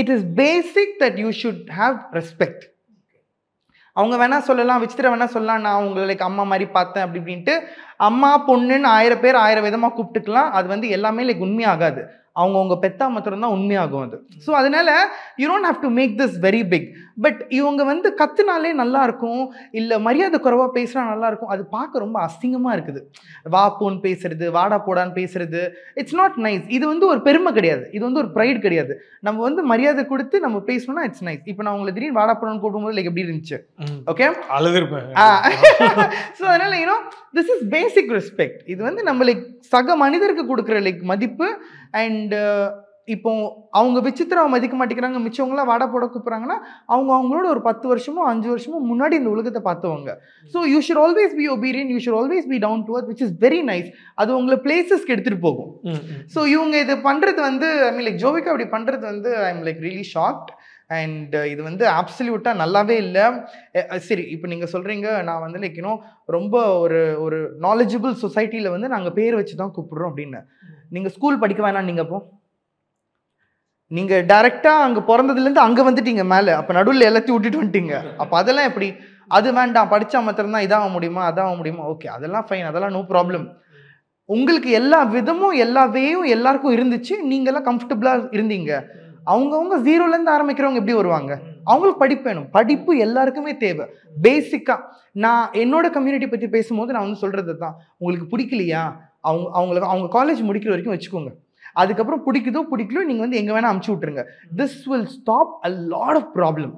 it is basic that you should have respect அவங்க வேணா சொல்லலாம் விசித்திர வேணா சொல்லலாம் நான் உங்களை லைக் அம்மா மாதிரி பார்த்தேன் அப்படி இப்படின்ட்டு அம்மா பொண்ணுன்னு 1000 பேர் 1000 விதமா கூப்பிட்டுக்கலாம் அது வந்து எல்லாமே லைக் உண்மையாகாது அவங்க உங்க பெத்தா மாத்திரம் தான் உண்மையாகும் அது ஸோ அதனால you don't have to make this very big but இவங்க வந்து கத்துனாலே நல்லா இருக்கும் இல்லை மரியாதை குறைவா பேசுனா நல்லா இருக்கும் அது பார்க்க ரொம்ப அசிங்கமா இருக்குது வா போன்னு பேசுறது வாடா போடான்னு பேசுறது இட்ஸ் நாட் நைஸ் இது வந்து ஒரு பெருமை கிடையாது இது வந்து ஒரு ப்ரைட் கிடையாது நம்ம வந்து மரியாதை கொடுத்து நம்ம பேசணும்னா இட்ஸ் நைஸ் இப்போ நான் உங்களை திடீர்னு வாடா போடான்னு கூப்பிடும்போது லைக் எப்படி இருந்துச்சு ஓகே அழுதுருப்பேன் ஸோ அதனால you know this is basic respect இது வந்து நம்ம லைக் சக மனிதருக்கு கொடுக்குற லைக் மதிப்பு அண்ட் இப்போ அவங்க விசித்ராவை மதிக்க மாட்டேங்கறாங்க மிச்சவங்கள வாட போட கூப்றாங்கன்னா அவங்க அவங்களோட ஒரு 10 வருஷமோ 5 வருஷமோ முன்னாடி இந்த உலகத்தை பார்த்தவங்க so you should always be obedient you should always be down to earth which is very nice அது உங்களை places க்கு எடுத்துட்டு போகும் so இவங்க இது பண்றது வந்து I mean like ஜோவிகா அப்படி பண்றது வந்து I am like really shocked and இது வந்து அப்சல்யூட்டா நல்லாவே இல்ல சரி இப்போ நீங்க சொல்றீங்க நான் வந்து like you know ரொம்ப ஒரு ஒரு knowledgeable societyல வந்து நாங்க பேர் வச்சு தான் கூப்பிடுறோம் அப்படின நீங்க ஸ்கூல் படிக்க வேணாம் நீங்க போ நீங்க डायरेक्टली அங்க பிறந்ததில இருந்து அங்க வந்துட்டீங்க மேலே அப்ப நடுவுல எல்லத்தி ஊட்டிட்டு வந்துட்டீங்க அப்ப அதெல்லாம் எப்படி அது வேண்டாம் படிச்சா மட்டும் தான் இதாவ முடியுமா அதாவ முடியுமா ஓகே அதெல்லாம் ஃபைன் அதெல்லாம் நோ ப்ராப்ளம் உங்களுக்கு எல்லா விதமும் எல்லா வேயும் எல்லாருக்கும் இருந்துச்சு நீங்க எல்லாம் கம்ஃபர்ட்டபிளா இருந்தீங்க அவங்கவங்க ஜீரோல இருந்து ஆரம்பிக்கிறவங்க எப்படி வருவாங்க அவங்களுக்கு படிப்பேணும் படிப்பு எல்லாருக்குமே தேவை பேசிக்கா நான் என்னோட கம்யூனிட்டி பத்தி பேசும்போது நான் வந்து சொல்றதுதான் உங்களுக்கு பிடிக்கலையா அவங்க அவங்க காலேஜ் முடிக்கிற வரைக்கும் வெச்சுக்கோங்க அதுக்கப்புறம் பிடிக்குதோ பிடிக்கலோ நீங்க வந்து எங்க வேணா அம்ச்சு விட்டுருங்க this will stop a lot of problem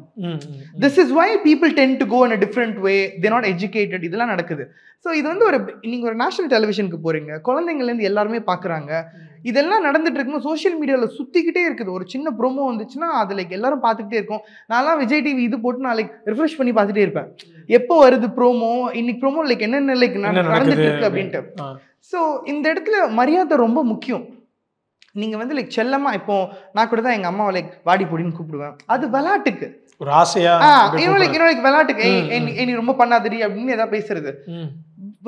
this is why people tend to go in a different way they're not educated இதெல்லாம் நடக்குது சோ இது வந்து ஒரு நீங்க ஒரு நேஷனல் டெலிவிஷனுக்கு போறீங்க குழந்தைகள இருந்து எல்லாரும் பார்க்கறாங்க இதெல்லாம் நடந்துட்டு இருக்கும்போது சோஷியல் மீடியால சுத்திக்கிட்டே இருக்குது ஒரு சின்ன ப்ரோமோ வந்துச்சுனா அதுல எல்லாரும் பார்த்துக்கிட்டே இருக்கோம் நான்லாம் விஜய் டிவி இது போட்டு நான் ரிஃப்ரெஷ் பண்ணி பார்த்துட்டே இருப்பேன் எப்போ வருது ப்ரோமோ இன்னைக்கு ப்ரோமோ என்னென்ன நடந்துட்டு இருக்கு அப்படின்ட்டு சோ இந்த இடத்துல மரியாதை ரொம்ப முக்கியம் நீங்க வந்து like செல்லமா இப்போ நான் கூட தான் எங்க அம்மாவை like வாடி பொடின்னு கூப்பிடுவேன் அது விளையாட்டுக்கு ஒரு ஆசையா you know like விளையாட்டுக்கு ஏய் நீ ரொம்ப பண்ணாதடி அப்படினு ஏதா பேசுறது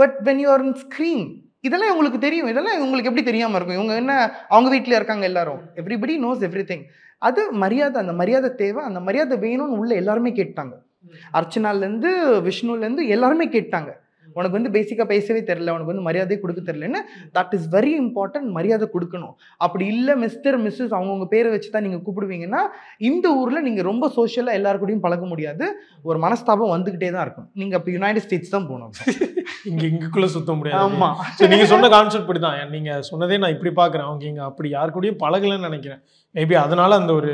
but when you are on screen இதெல்லாம் உங்களுக்கு தெரியும் இதெல்லாம் உங்களுக்கு எப்படி தெரியாம இருக்கும் இவங்க என்ன அவங்க வீட்ல இருக்காங்க எல்லாரும் everybody knows everything அது மரியாதை அந்த மரியாதை தேவை அந்த மரியாதை வேணும்னு உள்ள எல்லாரும் கேட்டாங்க அர்ச்சனால இருந்து விஷ்ணுல இருந்து எல்லாரும் கேட்டாங்க உனக்கு வந்து பேசிக்கா பேசவே தெரியல உனக்கு வந்து மரியாதை கொடுக்க தெரியலன்னு தட் இஸ் வெரி இம்பார்ட்டன்ட் மரியாதை கொடுக்கணும் அப்படி இல்ல மிஸ்டர் மிஸ்ஸஸ் அவங்கவுங்க பேரை வச்சு தான் நீங்க கூப்பிடுவீங்கன்னா இந்த ஊர்ல நீங்க ரொம்ப சோஷியலா எல்லாரு கூடயும் பழக முடியாது ஒரு மனஸ்தாபம் வந்துகிட்டே தான் இருக்கும் நீங்க அப்ப யுனைடெட் ஸ்டேட்ஸ் தான் போகணும் இங்க இங்குக்குள்ள சுத்த முடியாது ஆமா நீங்க சொன்ன கான்செப்ட் படி தான் நீங்க சொன்னதே நான் இப்படி பாக்குறேன் அவங்க இங்க அப்படி யாரு கூடயும் பழகலன்னு நினைக்கிறேன் மேபி அதனால அந்த ஒரு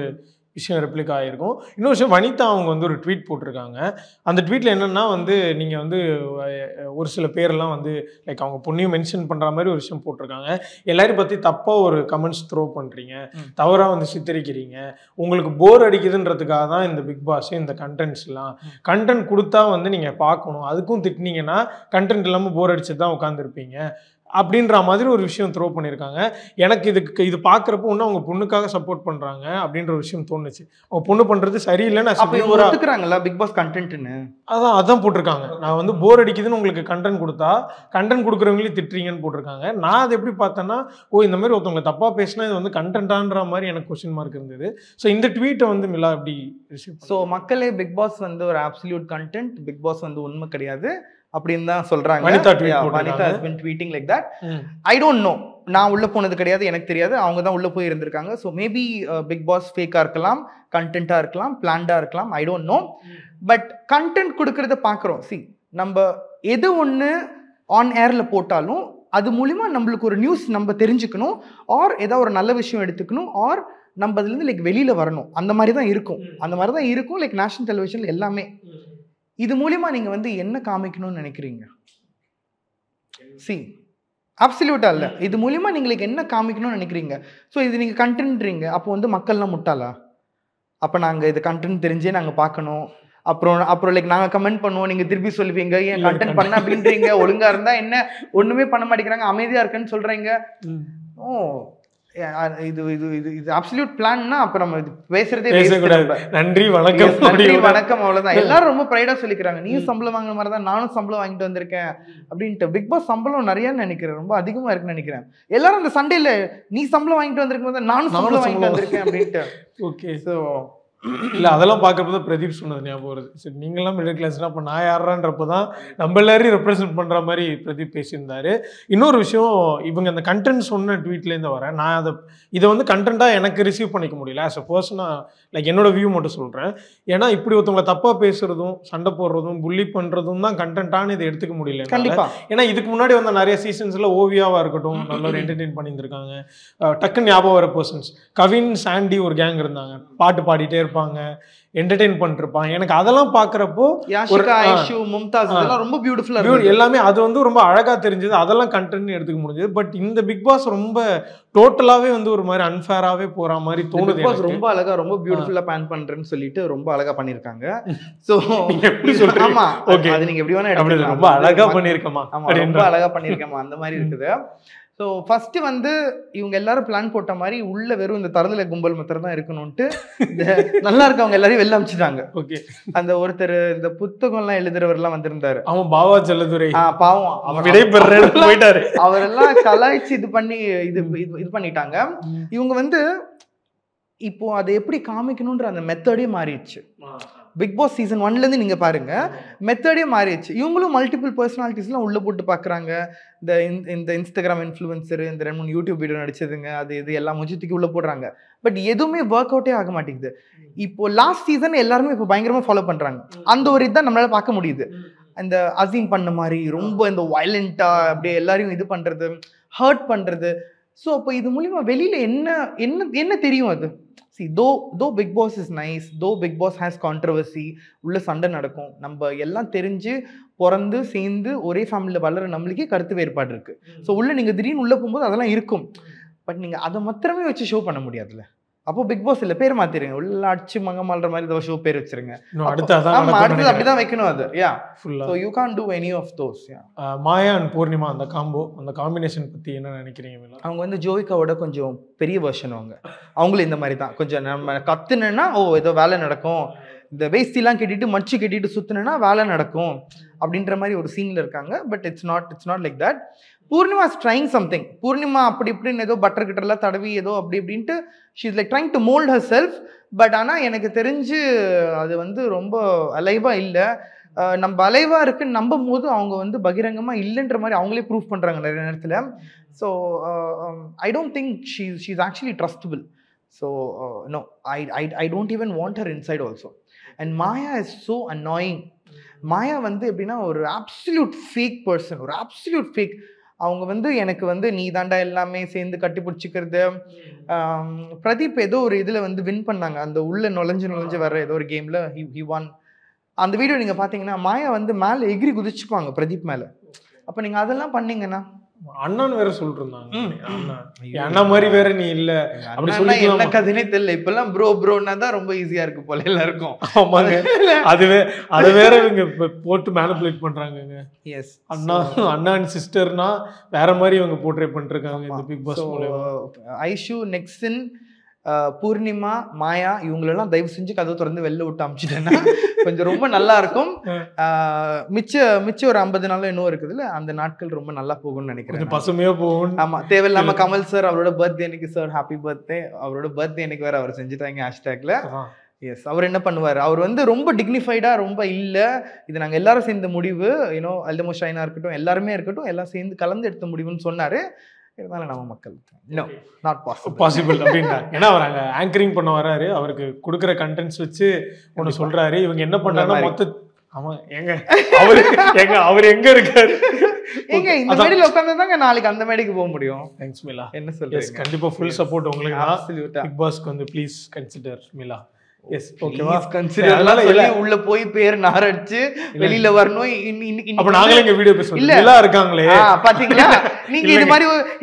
விஷயம் ரெப்ளிக் ஆகிருக்கும் இன்னொரு விஷயம் வனிதா அவங்க வந்து ஒரு ட்வீட் போட்டிருக்காங்க அந்த ட்வீட்டில் என்னென்னா வந்து நீங்கள் வந்து ஒரு சில பேரெல்லாம் வந்து லைக் அவங்க பொண்ணையும் மென்ஷன் பண்ணுற மாதிரி ஒரு விஷயம் போட்டிருக்காங்க எல்லாரையும் பற்றி தப்பாக ஒரு கமெண்ட்ஸ் த்ரோ பண்ணுறீங்க தவறாக வந்து சித்தரிக்கிறீங்க உங்களுக்கு போர் அடிக்குதுன்றதுக்காக தான் இந்த பிக் பாஸ் இந்த கண்டென்ட்ஸ்லாம் கண்டென்ட் கொடுத்தா வந்து நீங்கள் பார்க்கணும் அதுக்கும் திட்டினீங்கன்னா கண்டென்ட் இல்லாமல் போர் அடிச்சு தான் உட்காந்துருப்பீங்க அப்படின்ற மாதிரி ஒரு விஷயம் த்ரோ பண்ணியிருக்காங்க எனக்கு இதுக்கு இது பார்க்குறப்போ ஒன்று அவங்க பொண்ணுக்காக சப்போர்ட் பண்ணுறாங்க அப்படின்ற ஒரு விஷயம் தோணுச்சு அவங்க பொண்ணு பண்ணுறது சரியில்லைன்னு எடுத்துக்கிறாங்களா பிக் பாஸ் கண்டென்ட்னு அதான் அதான் போட்டிருக்காங்க நான் வந்து போர் அடிக்குதுன்னு உங்களுக்கு கண்டென்ட் கொடுத்தா கண்டென்ட் கொடுக்குறவங்களையும் திட்டுறீங்கன்னு போட்டிருக்காங்க நான் அதை எப்படி பார்த்தேன்னா இந்த மாதிரி ஒருத்தவங்களை தப்பாக பேசினா இது வந்து கண்டென்ட்டான்ற மாதிரி எனக்கு கொஸ்டின் மார்க் இருந்தது ஸோ இந்த ட்வீட்டை வந்து மிலா எப்படி ஸோ மக்களே பிக் பாஸ் வந்து ஒரு அப்சல்யூட் கண்டென்ட் பிக் பாஸ் வந்து உண்மை கிடையாது அப்படின்னு தான் சொல்றாங்க Vanitha has been tweeting like that I don't know நான் உள்ள போனது கிடையாது எனக்கு தெரியாது அவங்க தான் உள்ள போய் இருந்திருக்காங்க so maybe பிக் பாஸ் ஃபேக்கா இருக்கலாம் கண்டென்ட்டா இருக்கலாம் பிளான்டா இருக்கலாம் I don't know but content கொடுக்கறத பாக்குறோம் see நம்ம எது ஒண்ணு ஆன் ஏர்ல போட்டாலும் அது மூலமா நம்மளுக்கு ஒரு நியூஸ் நம்ம தெரிஞ்சுக்கணும் ஆர் ஏதாவது ஒரு நல்ல விஷயம் எடுத்துக்கணும் ஆர் நம்ம அதுல இருந்து லைக் வெளியில வரணும் அந்த மாதிரி தான் இருக்கும் அந்த மாதிரி தான் இருக்கும் லைக் நேஷனல் டெலிவிஷன்ல எல்லாமே இது மூலமா நீங்க வந்து என்ன காமிக்கணும்னு நினைக்கிறீங்க see அப்சல்யூட்டா இல்ல இது மூலமா நீங்களுக்கு என்ன காமிக்கணும்னு நினைக்கிறீங்க சோ இது நீங்க கண்டென்ட்றீங்க அப்போ வந்து மக்கள்லாம் முட்டாளா அப்ப நாங்க இது கண்டென்ட் தெரிஞ்சே நாங்க பார்க்கணும் அப்புறம் லைக் நாங்க கமெண்ட் பண்ணுவோம் நீங்க திருப்பி சொல்லுவீங்க ஏன் கண்டென்ட் பண்ண அப்படின்றீங்க ஒழுங்கா இருந்தா என்ன ஒண்ணுமே பண்ண மாட்டேங்கிறாங்க அமைதியா இருக்கன்னு சொல்றீங்க ஓ இது இது இது இது அப்சல்யூட் பிளான்னா அப்ப நம்ம இது பேசுறதே பேசக்கூடாது நன்றி வணக்கம் அவ்வளவுதான் எல்லாரும் ரொம்ப ப்ரைடா சொல்லிக்கிறாங்க நீ சம்பளம் வாங்குற மாதிரி தான் நானும் சம்பளம் வாங்கிட்டு வந்திருக்கேன் அப்படின்ட்டு பிக் பாஸ் சம்பளம் நிறைய நினைக்கிறேன் ரொம்ப அதிகமா இருக்குன்னு நினைக்கிறேன் எல்லாரும் அந்த சண்டேல நீ சம்பளம் வாங்கிட்டு வந்திருக்கேன் நானும் சம்பளம் வாங்கிட்டு வந்திருக்கேன் அப்படின்ட்டு ஓகே சோ இல்லை அதெல்லாம் பார்க்குறப்ப தான் பிரதீப் சொன்னது ஞாபகம் வருது சரி நீங்களாம் மிடில் கிளாஸ்னால் அப்போ நான் யாரான்றப்போ தான் நம்ம எல்லாரையும் ரெப்ரசென்ட் பண்ணுற மாதிரி பிரதீப் பேசியிருந்தார் இன்னொரு விஷயம் இவங்க அந்த கண்டென்ட் சொன்ன ட்வீட்லேருந்து வரேன் நான் இதை வந்து கண்டென்ட்டாக எனக்கு ரிசீவ் பண்ணிக்க முடியல ஆஸ் அ பர்சனாக லைக் என்னோட வியூ மட்டும் சொல்கிறேன் ஏன்னா இப்படி ஒருத்தவங்களை தப்பாக பேசுகிறதும் சண்டை போடுறதும் புள்ளி பண்ணுறதும் தான் கண்டென்ட்டானு இதை எடுத்துக்க முடியல கண்டிப்பாக ஏன்னா இதுக்கு முன்னாடி வந்து நிறைய சீசன்ஸில் ஓவியாவாக இருக்கட்டும் நல்ல ஒரு என்டர்டெயின் பண்ணியிருந்திருக்காங்க டக்குன்னு ஞாபகம் வர பர்சன்ஸ் கவின் சாண்டி ஒரு கேங் இருந்தாங்க பாட்டு பாடிட்டே இருப்பாங்க இருப்பாங்க என்டர்டெயின் பண்ணிருப்பாங்க. எனக்கு அதெல்லாம் பார்க்குறப்போ ஐஷு மும்தாஸ் இதெல்லாம் ரொம்ப பியூட்டிஃபுல்லா இருக்கு. எல்லாமே அது வந்து ரொம்ப அழகா தெரிஞ்சது. அதெல்லாம் கண்டென்ட் எடுத்துக்க முடிஞ்சது. பட் இந்த பிக் பாஸ் ரொம்ப டோட்டலாவே வந்து ஒரு மாதிரி அன்ஃபேராகவே போற மாதிரி தோணுது. பிக் பாஸ் ரொம்ப அழகா ரொம்ப பியூட்டிஃபுல்லா பிளான் பண்றேன்னு சொல்லிட்டு ரொம்ப அழகா பண்ணிருக்காங்க. சோ எப்படி சொல்றீங்க? ஓகே அது நீங்க எப்படி வேணா எடுத்துக்கலாம். ரொம்ப அழகா பண்ணிருக்கமா? ஆமா ரொம்ப அழகா பண்ணிருக்கமா அந்த மாதிரி இருக்குது. ஸோ ஃபஸ்ட்டு வந்து இவங்க எல்லாரும் பிளான் போட்ட மாதிரி உள்ளே வெறும் இந்த தரதலை கும்பல் மத்திரம் தான் இருக்கணும்ட்டு நல்லா இருக்கவங்க எல்லாரையும் வெளில அமைச்சிட்டாங்க. ஓகே அந்த ஒருத்தர் இந்த புத்தகம்லாம் எழுதுறவர்லாம் வந்திருந்தாரு. அவன் பாவா செல்லதுரை பாவம் அவர் அவரெல்லாம் கலாய்ச்சி இது பண்ணி இது இது பண்ணிட்டாங்க. இவங்க வந்து இப்போ அதை எப்படி காமிக்கணுன்ற அந்த மெத்தடே மாறிடுச்சு. பிக் பாஸ் சீசன் 1லேருந்து நீங்கள் பாருங்கள் மெத்தடே மாறிடுச்சு. இவங்களும் மல்டிபிள் பர்சனாலிட்டிஸ்லாம் உள்ளே போட்டு பார்க்குறாங்க. இந்த இன்ஸ்டாகிராம் இன்ஃப்ளூயன்சரு இந்த 2-3 யூடியூப் வீடியோ நடிச்சதுங்க அது இது எல்லாம் முஜித்துக்கு உள்ளே போடுறாங்க. பட் எதுவுமே ஒர்க் அவுட்டே ஆக மாட்டேங்குது. இப்போ லாஸ்ட் சீசன் எல்லாருமே இப்போ பயங்கரமாக ஃபாலோ பண்ணுறாங்க. அந்த ஒரு இதுதான் நம்மளால் பார்க்க முடியுது. இந்த அசீம் பண்ண மாதிரி ரொம்ப இந்த வயலண்ட்டாக அப்படியே எல்லாரையும் இது பண்ணுறது ஹர்ட் பண்ணுறது. ஸோ அப்போ இது மூலிமா வெளியில் என்ன என்ன என்ன தெரியும் அது? See, though Bigg Boss is nice, though Bigg Boss has controversy, உள்ள சண்டை நடக்கும். நம்ம எல்லாம் தெரிஞ்சு பிறந்து சேர்ந்து ஒரே ஃபேமிலியில் வளர நம்மளுக்கே கருத்து வேறுபாடு இருக்குது. ஸோ உள்ளே நீங்கள் திடீர்னு உள்ளே போகும்போது அதெல்லாம் இருக்கும். பட் நீங்கள் அதை மாத்திரமே வச்சு ஷோ பண்ண முடியாதுல்ல. அப்போ பிக் பாஸ் இல்லை பேர் மாற்றிடுங்க. உள்ள அடிச்சு மங்கமால்ற மாதிரி ஏதோ ஷோ பேர் வச்சுருங்க. அடுத்தது அப்படிதான் வைக்கணும். அது யா ஃபுல்லாக so you Khan do any of those. Maya and Poornima அந்த காம்போ அந்த காம்பினேஷன் பற்றி என்ன நினைக்கிறீங்க? அவங்க வந்து ஜோவிகாவோட கொஞ்சம் பெரிய வெர்ஷன். அவங்களும் இந்த மாதிரி தான் கொஞ்சம் நம்ம கத்துனா ஓ ஏதோ வேலை நடக்கும், இந்த வேஸ்டிலாம் கட்டிட்டு மச்சு கட்டிட்டு சுற்றுனா வேலை நடக்கும் அப்படின்ற மாதிரி ஒரு சீனில் இருக்காங்க. But it's not like that. Poornima is trying something. Poornima அப்படி இப்படின்னு ஏதோ பட்டர் கிட்டர்லாம் தடவி ஏதோ அப்படி இப்படின்ட்டு she is like trying to mould herself. But ஆனால் எனக்கு தெரிஞ்சு அது வந்து ரொம்ப அலைவாக இல்லை. நம்ம அலைவாக இருக்குன்னு நம்பும் போது அவங்க வந்து பகிரங்கமாக இல்லைன்ற மாதிரி அவங்களே ப்ரூவ் பண்ணுறாங்க நிறைய நேரத்தில். So I don't think she is actually trustable. So no I don't even want her inside also. And Maya is so annoying. மாயா வந்து எப்படின்னா ஒரு அப்சல்யூட் ஃபேக் பர்சன். ஒரு அப்சல்யூட் ஃபேக். அவங்க வந்து எனக்கு வந்து நீ தாண்டா எல்லாமே சேர்ந்து கட்டி பிடிச்சிக்கிறது. பிரதீப் ஏதோ ஒரு இதில் வந்து வின் பண்ணாங்க. அந்த உள்ள நுழைஞ்சு வர்ற ஏதோ ஒரு கேமில் ஹி வான். அந்த வீடியோ நீங்கள் பார்த்தீங்கன்னா மாயா வந்து மேலே எகிரி குதிச்சுப்பாங்க பிரதீப் மேலே. அப்போ நீங்கள் அதெல்லாம் பண்ணீங்கன்னா அண்ணான்னு வேற சொல்லிட்டு அண்ணா மாதிரி வேற நீ இல்ல என்ன கதைனே தெரியல. இப்ப எல்லாம் ப்ரோ ப்ரோன்னா தான் ரொம்ப ஈஸியா இருக்கு போல எல்லாருக்கும். ஆமாங்க அதுவே அது வேற இவங்க போட்டு மேனிபுலேட் பண்றாங்க. எஸ் அண்ணா அண்ணா அண்ட் சிஸ்டர்னா வேற மாதிரி இவங்க போர்ட்ரே பண்ணிருக்காங்க இந்த பிக் பாஸ் மூலமா. ஐஷு நெக்ஸன் பூர்ணிமா மாயா இவங்களெல்லாம் தயவு செஞ்சு கதவு திறந்து வெளில விட்டு அமிச்சிட்டேன்னா கொஞ்சம் ரொம்ப நல்லா இருக்கும். மிச்சம் ஒரு 50 நாளும் இன்னும் இருக்குதுல்ல, அந்த நாட்கள் ரொம்ப நல்லா போகும்னு நினைக்கிறேன். பசுமையா போகும். ஆமா தேவையில்லாம கமல் சார் அவரோட பர்த்டே அன்னைக்கு சார் ஹாப்பி பர்த்டே அவரோட பர்த்டே அன்னைக்கு வேற அவர் செஞ்சுட்டாங்க ஹேஷ்டேக்ல. எஸ் அவர் என்ன பண்ணுவார்? அவர் வந்து ரொம்ப டிக்னிஃபைடா ரொம்ப இல்லை இது நாங்கள் எல்லாரும் சேர்ந்த முடிவு ஏன்னோ அல்தமோ ஷைனா இருக்கட்டும் எல்லாருமே இருக்கட்டும் எல்லாம் சேர்ந்து கலந்து எடுத்த முடிவுன்னு சொன்னாரு. இருந்தாலும் நம்ம மக்கள் நோ நாட் பாசிபிள் அப்படின்றாங்க. ஏன்னா அவர் அங்கே ஆங்கரிங் பண்ண வராரு. அவருக்கு கொடுக்குற கண்டென்ட்ஸ் வச்சு ஒன்று சொல்றாரு. இவங்க என்ன பண்றாங்க மொத்த ஆமாம் எங்க அவர் எங்க இருக்காரு எங்க இந்த மேடையில் உட்காந்துதாங்க நாளைக்கு அந்த மேடைக்கு போக முடியும். தேங்க்ஸ் மிலா. என்ன சொல்றீங்க? கண்டிப்பா ஃபுல் சப்போர்ட் உங்களுக்கு பிக் பாஸ்க்கு வந்து. Please consider Mila. எஸ் ஓகேவா கன்சிடர். அதனால எல்லாம் உள்ள போய் பேர் நாரடிச்சு வெளியில வரணும். அப்ப நாங்களே இங்க வீடியோ பேசுவோம். மிலா இருக்காங்களே பாத்தீங்களா நீங்க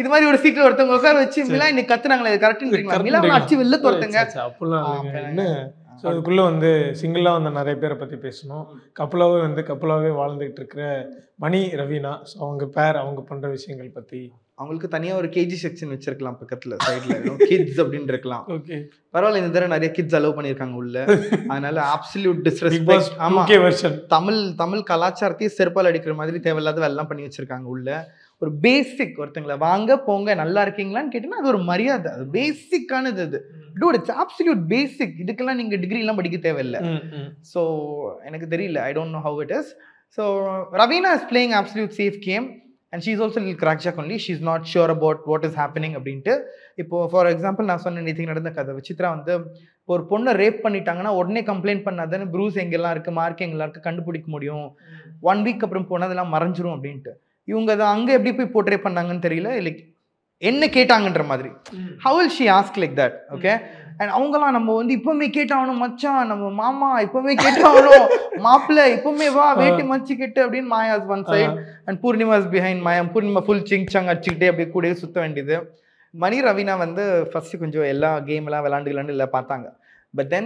இது மாதிரி ஒரு சீட்ல ஒருத்தவங்க உட்கார வச்சு மிலா இன்னைக்கு கத்துறாங்களே இது கரெக்ட்னு இருக்கீங்களா? மிலா அடிச்சு வெளில தோர்த்துங்க அப்பலாம் என்ன. ஸோ அதுக்குள்ளே வந்து சிங்கிளாக வந்து நிறைய பேரை பற்றி பேசணும். கப்பலாகவே வாழ்ந்துக்கிட்டு இருக்கிற மணி ரவீனா ஸோ அவங்க பண்ணுற விஷயங்கள் பற்றி. அவங்களுக்கு தனியாக ஒரு கேஜி செக்ஷன் வச்சிருக்கலாம் பக்கத்தில் சைடில் கிட்ஸ் அப்படின்னு இருக்கலாம். ஓகே பரவாயில்ல. இந்த தடவை நிறைய கிட்ஸ் அலோவ் பண்ணியிருக்காங்க உள்ள. அதனால அப்சல்யூட் டிஸ்ரெஸ்பெக்ட். ஆமாம் தமிழ் கலாச்சாரத்தையே செருப்பால் அடிக்கிற மாதிரி தேவையில்லாத எல்லாம் பண்ணி வச்சிருக்காங்க உள்ள. ஒரு பேசிக் ஒருத்தங்களை வாங்க போங்க நல்லா இருக்கீங்களான்னு கேட்டீங்கன்னா அது ஒரு மரியாதை. அது பேசிக்கானது. அது டூட் இட்ஸ் அப்சல்யூட் பேசிக். இதுக்கெல்லாம் நீங்கள் டிகிரிலாம் படிக்க தேவையில்லை. ஸோ எனக்கு தெரியல. I don't know how it is. So Raveena is playing absolute safe game and she is also little crackerjack only. She is not sure about what is happening அப்படின்ட்டு. இப்போது ஃபார் எக்ஸாம்பிள் நான் சொன்ன நேற்று நடந்த கதை விசித்ரா வந்து இப்போ ஒரு பொண்ணை ரேப் பண்ணிட்டாங்கன்னா உடனே கம்ப்ளைண்ட் பண்ணாதானே ப்ரூஸ் எங்கெல்லாம் இருக்குது மார்க் எங்கெல்லாம் இருக்குது கண்டுபிடிக்க முடியும். 1 வீக் அப்புறம் போனால் அதெல்லாம் மறைஞ்சிரும் அப்படின்ட்டு. இவங்க அதை அங்கே எப்படி போய் போர்ட்ரே பண்ணாங்கன்னு தெரியல. லைக் என்ன கேட்டாங்கன்ற மாதிரி how will she ask like that. Okay And அவங்கலாம் நம்ம வந்து இப்பவே கேட்டானோ மச்சான் நம்ம மாமா இப்பவே கேட்டானோ மாப்ள இப்பவே வா வேட்டி மச்சி கிட்ட அப்படி மாயா is one side and Purnima is behind Maya. Purnima full ching chang அடிச்சிட்டே அப்படியே கூடவே சுத்த வேண்டியது. மணி ரவீனா வந்து first கொஞ்சம் எல்லா கேம் எல்லாம் விளையாண்டுகளன்னு இல்ல பாத்தாங்க. But then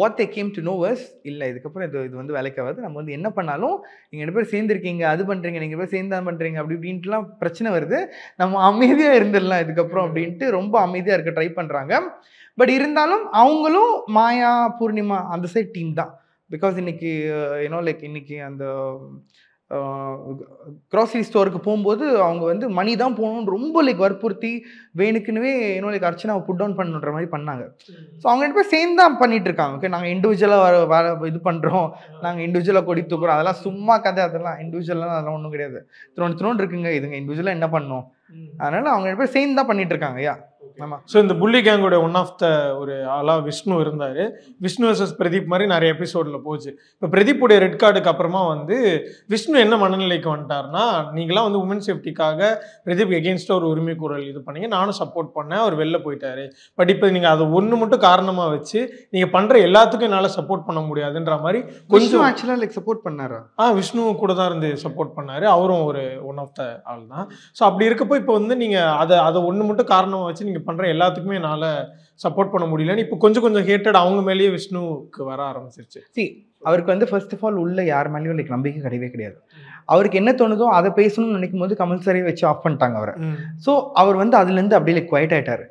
what they came to know was இல்ல இதுக்கு அப்புறம் இது வந்து வேலைக்கு ஆகாது. நம்ம வந்து என்ன பண்ணாலும் நீங்க ரெண்டு பேர் சேர்ந்திருக்கீங்க அது பண்றீங்க நீங்க பேர் சேர்ந்தா பண்றீங்க அப்படி இப்படின்ட்டுலாம் பிரச்சனை வருது. நம்ம அமைதியா இருந்திரலாம் இதுக்கு அப்புறம் அப்படிட்டு ரொம்ப அமைதியா இருக்க ட்ரை பண்றாங்க. But irundalum avangalum Maya Purnima and the side team da because iniki you know like iniki and the grocery store ku pogumbodhu avanga vandu mani dhaan ponum romba like varpurthi veenukunuve you know like Archana put down pannundra mari pannanga so avanga rendu pay same dhaan panniterukanga okay naanga individual la idu pandrom naanga individual la kodi thukrom adala summa kada adala individual la adala onnu kediyadhu thron irukanga idunga individual enna pannom adanaal avanga rendu pay same dhaan panniterukanga yeah. So, in the bully gang, one of the ala Vishnu irundharu. Vishnu versus Pradeep mari nare episode la pochu. Ipo Pradeep ude red card ku apparama vandu Vishnu enna mananilaikku vantarna neengala vandu women safety kaga Pradeep against or urumi kural idu panninga nanu support panna avar vella poitaru. But ipo neenga adu onnu mottu kaaranama vechi neenga pandra ellathukku enala support panna mudiyadundra mari konjam actually like support pannara. Vishnu kuda dhaan irundhu support pannaru avarum or one of the all dhaan. So appadi irukappo ipo vandu neenga adu onnu mottu kaaranama vechi neenga பண்ற எல்லாத்துக்குமே என்னால சப்போர்ட் பண்ண முடியலன்னு இப்ப கொஞ்சம் கொஞ்சம் ஹேட்டட் அவங்க மேலயே விஷ்ணுவுக்கு வர ஆரம்பிச்சிருச்சு. See அவருக்கு வந்து first of all உள்ள யார் மேலயும் like நம்பிக்கை கிடையவே கிடையாது. அவருக்கு என்ன தோணுதோ அதை பேசணும்னு நினைக்கும்போது கமல்சரியை வச்சு ஆஃப் பண்ணிட்டாங்க அவரை. சோ அவர் வந்து அதுல இருந்து அப்படியே குவைட் ஆயிட்டாரு.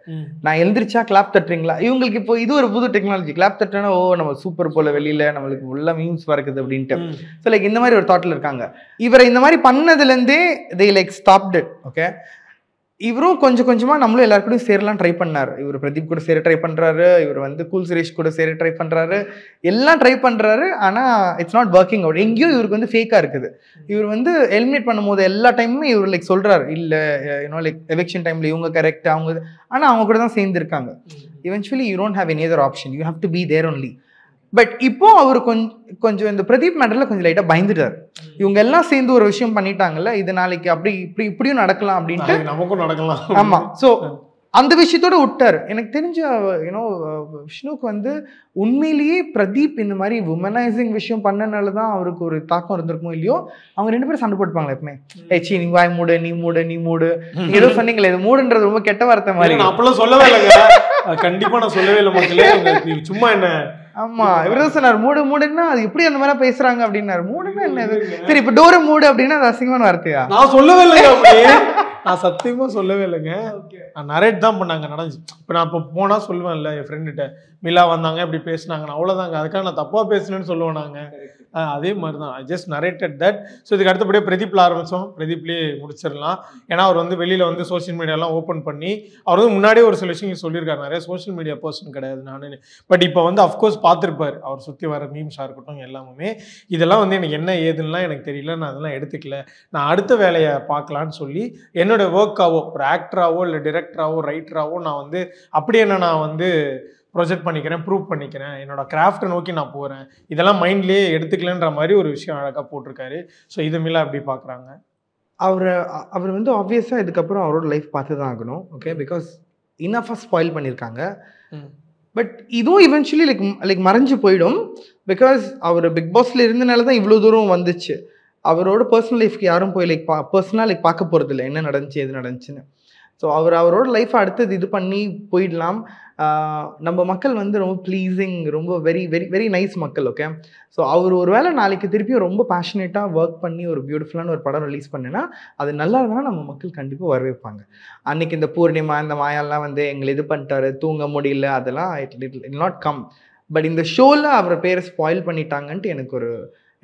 நான் எந்திரிச்சா கிளாப் தட்டுறீங்களா? இவங்களுக்கு இப்போ இது ஒரு புது டெக்னாலஜி. கிளாப் தட்டனா ஓ நம்ம சூப்பர் போல வெளியில நமக்கு உள்ள மீம்ஸ் வரக்குது அப்படினு. சோ like இந்த மாதிரி ஒரு தாட்ல இருக்காங்க. இவரை இந்த மாதிரி பண்ணதுல இருந்தே they like stopped it. Okay? இவரும் கொஞ்சம் கொஞ்சமா நம்மளும் எல்லாருக்கூடையும் சேரலாம் ட்ரை பண்ணாரு. இவர் பிரதீப் கூட சேர ட்ரை பண்றாரு, இவர் வந்து கூல் சுரேஷ் கூட சேர ட்ரை பண்றாரு, எல்லாம் ட்ரை பண்றாரு. ஆனா இட்ஸ் நாட் ஒர்க்கிங் அவுட். எங்கேயும் இவருக்கு வந்து ஃபேக்கா இருக்குது. இவர் வந்து எலிமினேட் பண்ணும்போது எல்லா டைமுமே இவர் லைக் சொல்றாரு இல்ல யூனோ லைக் எலெக்ஷன் டைம்ல இவங்க கரெக்ட் அவங்க ஆனா அவங்க கூட தான் சேர்ந்துருக்காங்க. Eventually you don't have any other option, you have to be there only. But இப்போ அவர் கொஞ்சம் இந்த பிரதீப் மேட்டர்ல கொஞ்சம் லைட்டா பயந்துட்டார். இவங்க எல்லாம் சேர்ந்து ஒரு விஷயம் பண்ணிட்டாங்கல்ல, இது நாளைக்கு அப்படி இப்படி இப்படியும் நடக்கலாம் அப்படின்ட்டு நமக்கும் நடக்கலாம். ஆமா, சோ அந்த விஷயத்தோட விட்டாரு. எனக்கு தெரிஞ்ச யூனோ விஷ்ணுக்கு வந்து உண்மையிலேயே பிரதீப் இந்த மாதிரி உமனைசிங் விஷயம் பண்ணனாலதான் அவருக்கு ஒரு தாக்கம் இருந்திருக்குமோ இல்லையோ. அவங்க ரெண்டு பேரும் சண்டை போட்டுப்பாங்களே எப்பவுமே. ஏச்சி நீ வாய் மூடு, நீ மூடு, நீ மூடு ஏதோ சொன்னீங்களே, இது மூடுன்றது ரொம்ப கெட்ட வார்த்தை மாதிரி. நான் அப்பெல்லாம் சொல்லவே இல்லைங்க, கண்டிப்பா நான் சொல்லவே இல்லை மக்களே, சும்மா என்ன. ஆமா, இவரதான் சொன்னார் மூடு மூடுன்னா அது எப்படி அந்த மாதிரி பேசுறாங்க அப்படின்னாரு. மூடுன்னா என்னது? சரி இப்ப டோரை மூடு அப்படின்னா அது அசிங்கமான வார்த்தையா? நான் சொல்லவே இல்லைங்க, நான் சத்தியமா சொல்லவே இல்லைங்க. நான் நரேட் தான் பண்ணாங்க நடந்துச்சு. இப்ப நான் இப்ப போனா சொல்லுவேன் இல்ல, என் ஃப்ரெண்டுகிட்ட மிலா வந்தாங்க இப்படி பேசினாங்க, அவ்வளவுதாங்க. அதுக்காக நான் தப்பா பேசுனேன்னு சொல்லுவேன் நாங்க. அதே மாதிரி தான் I just narrated that. So இதுக்கு அடுத்தபடியே பிரதீப்ல ஆரம்பித்தோம், பிரதீப்லேயே முடிச்சிடலாம். ஏன்னா அவர் வந்து வெளியில் வந்து சோஷியல் மீடியாலாம் ஓப்பன் பண்ணி அவர் வந்து முன்னாடியே ஒரு சில விஷயம் சொல்லியிருக்காரு, நிறைய சோஷியல் மீடியா பர்சன் கிடையாது நான். பட் இப்போ வந்து அஃப்கோர்ஸ் பார்த்துருப்பார், அவர் சுற்றி வர மீம்ஸாக இருக்கட்டும் எல்லாமே. இதெல்லாம் வந்து எனக்கு என்ன ஏதுன்னா எனக்கு தெரியல, நான் அதெல்லாம் எடுத்துக்கல, நான் அடுத்த வேலையை பார்க்கலான்னு சொல்லி என்னோட ஒர்க்காவோ ஒரு ஆக்டராகவோ இல்லை டிரெக்டராகவோ ரைட்டராகவோ நான் வந்து அப்படியே நான் வந்து ப்ரொஜெக்ட் பண்ணிக்கிறேன், ப்ரூவ் பண்ணிக்கிறேன், என்னோட கிராஃப்ட்டை நோக்கி நான் போகிறேன், இதெல்லாம் மைண்ட்லேயே எடுத்துக்கலன்ற மாதிரி ஒரு விஷயம் அழகாக போட்டிருக்காரு. ஸோ இது மிலா எப்படி பார்க்குறாங்க? அவர் வந்து ஆப்வியஸாக இதுக்கப்புறம் அவரோட லைஃப் பார்த்து தான் ஆகணும். ஓகே, பிகாஸ் இன்னஃபாக ஸ்பாயில் பண்ணியிருக்காங்க. பட் இதுவும் இவென்ச்சுவலி லைக் மறைஞ்சு போயிடும். பிகாஸ் அவர் பிக் பாஸ்ல இருந்தனால தான் இவ்வளோ தூரம் வந்துச்சு. அவரோட பர்சனல் லைஃப்க்கு யாரும் போய் லைக் பர்சனலாக லைக் பார்க்க போகிறது இல்லை, என்ன நடந்துச்சு எது நடந்துச்சுன்னு. ஸோ அவரோட லைஃப்பை அடுத்தது இது பண்ணி போயிடலாம். நம்ம மக்கள் வந்து ரொம்ப ப்ளீஸிங், ரொம்ப வெரி வெரி வெரி நைஸ் மக்கள். ஓகே, ஸோ அவர் ஒரு வேளை நாளைக்கு திருப்பியும் ரொம்ப பேஷனேட்டாக ஒர்க் பண்ணி ஒரு பியூட்டிஃபுல்லான ஒரு படம் ரிலீஸ் பண்ணினா அது நல்லா இருந்தாலும் நம்ம மக்கள் கண்டிப்பாக வரவேற்பாங்க. அன்றைக்கி இந்த பூர்ணிமா இந்த மாயெல்லாம் வந்து எங்களை இது பண்ணிட்டாரு, தூங்க முடியல, அதெல்லாம் இட் நாட் கம். பட் இந்த ஷோவில் அவரை பேரை ஸ்பாயில் பண்ணிட்டாங்கன்ட்டு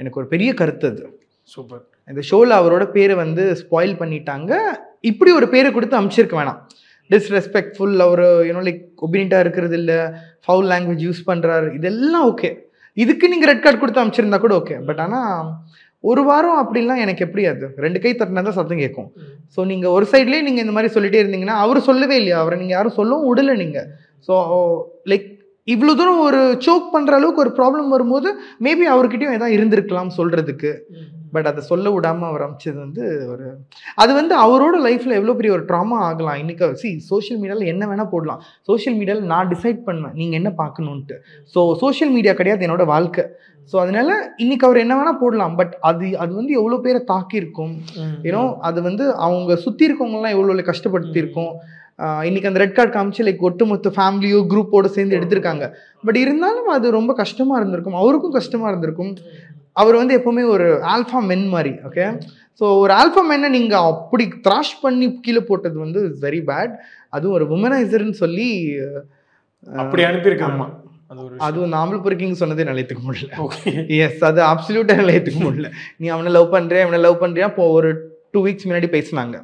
எனக்கு ஒரு பெரிய கருத்து அது. சூப்பர். இந்த ஷோவில் அவரோட பேரை வந்து ஸ்பாயில் பண்ணிட்டாங்க. இப்படி ஒரு பேரை கொடுத்து அமிச்சிருக்க வேணாம். டிஸ்ரெஸ்பெக்ட்ஃபுல், அவர் யூனோ லைக் ஒபீனியன்ட்டாக இருக்கிறது இல்லை, ஃபவுல் லாங்குவேஜ் யூஸ் பண்ணுறாரு, இதெல்லாம் ஓகே. இதுக்கு நீங்கள் ரெட் கார்டு கொடுத்து அமிச்சிருந்தா கூட ஓகே. பட் ஆனால் ஒரு வாரம் அப்படிலாம் எனக்கு எப்படி அது ரெண்டு கை தட்டினா தான் சத்தம் கேட்கும். ஸோ நீங்கள் ஒரு சைட்லேயே நீங்கள் இந்த மாதிரி சொல்லிட்டே இருந்தீங்கன்னா அவர் சொல்லவே இல்லையா, அவரை நீங்கள் யாரும் சொல்லவும் விடலை நீங்கள். ஸோ லைக் இவ்வளோ தூரம் ஒரு சோக் பண்ணுற அளவுக்கு ஒரு ப்ராப்ளம் வரும்போது மேபி அவர்கிட்டையும் எதாவது இருந்திருக்கலாம் சொல்கிறதுக்கு. பட் அதை சொல்ல விடாமல் அவர் அமைச்சது வந்து ஒரு அது வந்து அவரோட லைஃப்பில் எவ்வளோ பெரிய ஒரு ட்ராமா ஆகலாம். இன்றைக்கி சி சோஷியல் மீடியாவில் என்ன வேணால் போடலாம். சோஷியல் மீடியாவில் நான் டிசைட் பண்ணுவேன் நீங்கள் என்ன பார்க்கணுன்ட்டு. ஸோ சோஷியல் மீடியா கிடையாது என்னோடய வாழ்க்கை. ஸோ அதனால இன்னைக்கு அவர் என்ன வேணால் போடலாம். பட் அது அது வந்து எவ்வளோ பேரை தாக்கியிருக்கும். ஏன்னோ அது வந்து அவங்க சுற்றி இருக்கவங்களாம் எவ்வளோ கஷ்டப்படுத்தியிருக்கும். இன்னைக்கு அந்த ரெட் கார்டு காமிச்சு லைக் ஒட்டுமொத்த ஃபேமிலியோ குரூப்போடு சேர்ந்து எடுத்திருக்காங்க. பட் இருந்தாலும் அது ரொம்ப கஷ்டமாக இருந்திருக்கும், அவருக்கும் கஷ்டமாக இருந்திருக்கும். அவர் வந்து எப்போவுமே ஒரு ஆல்ஃபா மென் மாதிரி. ஓகே, ஸோ ஒரு ஆல்ஃபா மென்னை நீங்கள் அப்படி த்ராஷ் பண்ணி கீழே போட்டது வந்து இட்ஸ் வெரி பேட். அதுவும் ஒரு உமனைசர்ன்னு சொல்லி அப்படி அனுப்பியிருக்காங்கம்மா. அதுவும் நாமளும் பொறுக்கிங்க சொன்னதே நிலையத்துக்கு முடியல. எஸ், அது அப்சல்யூட்டாக நிலையத்துக்கு முடியல. நீ அவனை லவ் பண்ணுறேன் அவனை லவ் பண்ணுறியா? இப்போ ஒரு 2 weeks முன்னாடி பேசினாங்க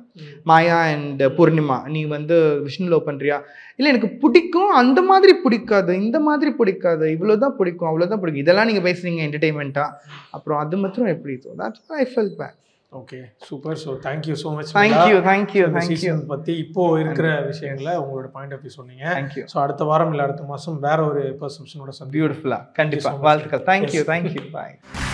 மாயா அண்ட் பூர்ணிமா. நீ வந்து விஷ்ணு லவ் பண்ணுறியா? இல்லை எனக்கு பிடிக்கும், அந்த மாதிரி பிடிக்காது, இந்த மாதிரி பிடிக்காது, இவ்வளோதான் பிடிக்கும், அவ்வளோதான் பிடிக்கும், இதெல்லாம் நீங்கள் பேசுறீங்க என்டர்டெயின்மெண்ட்டாக. அப்புறம் அது மாத்திரம் எப்படி? So that's I felt bad. Okay, super. So thank you so much. Thank you. பற்றி இப்போது இருக்கிற விஷயங்களை உங்களோட பாயிண்ட் ஆஃப் வியூ சொன்னீங்க. தேங்க்யூ. ஸோ அடுத்த வாரம் இல்லை அடுத்த மாதம் வேற ஒரு பெர்செப்ஷனோட சம் பியூட்டிஃபுல்லாக கண்டிப்பாக வாழ்த்துக்கள். தேங்க்யூ. பாய்.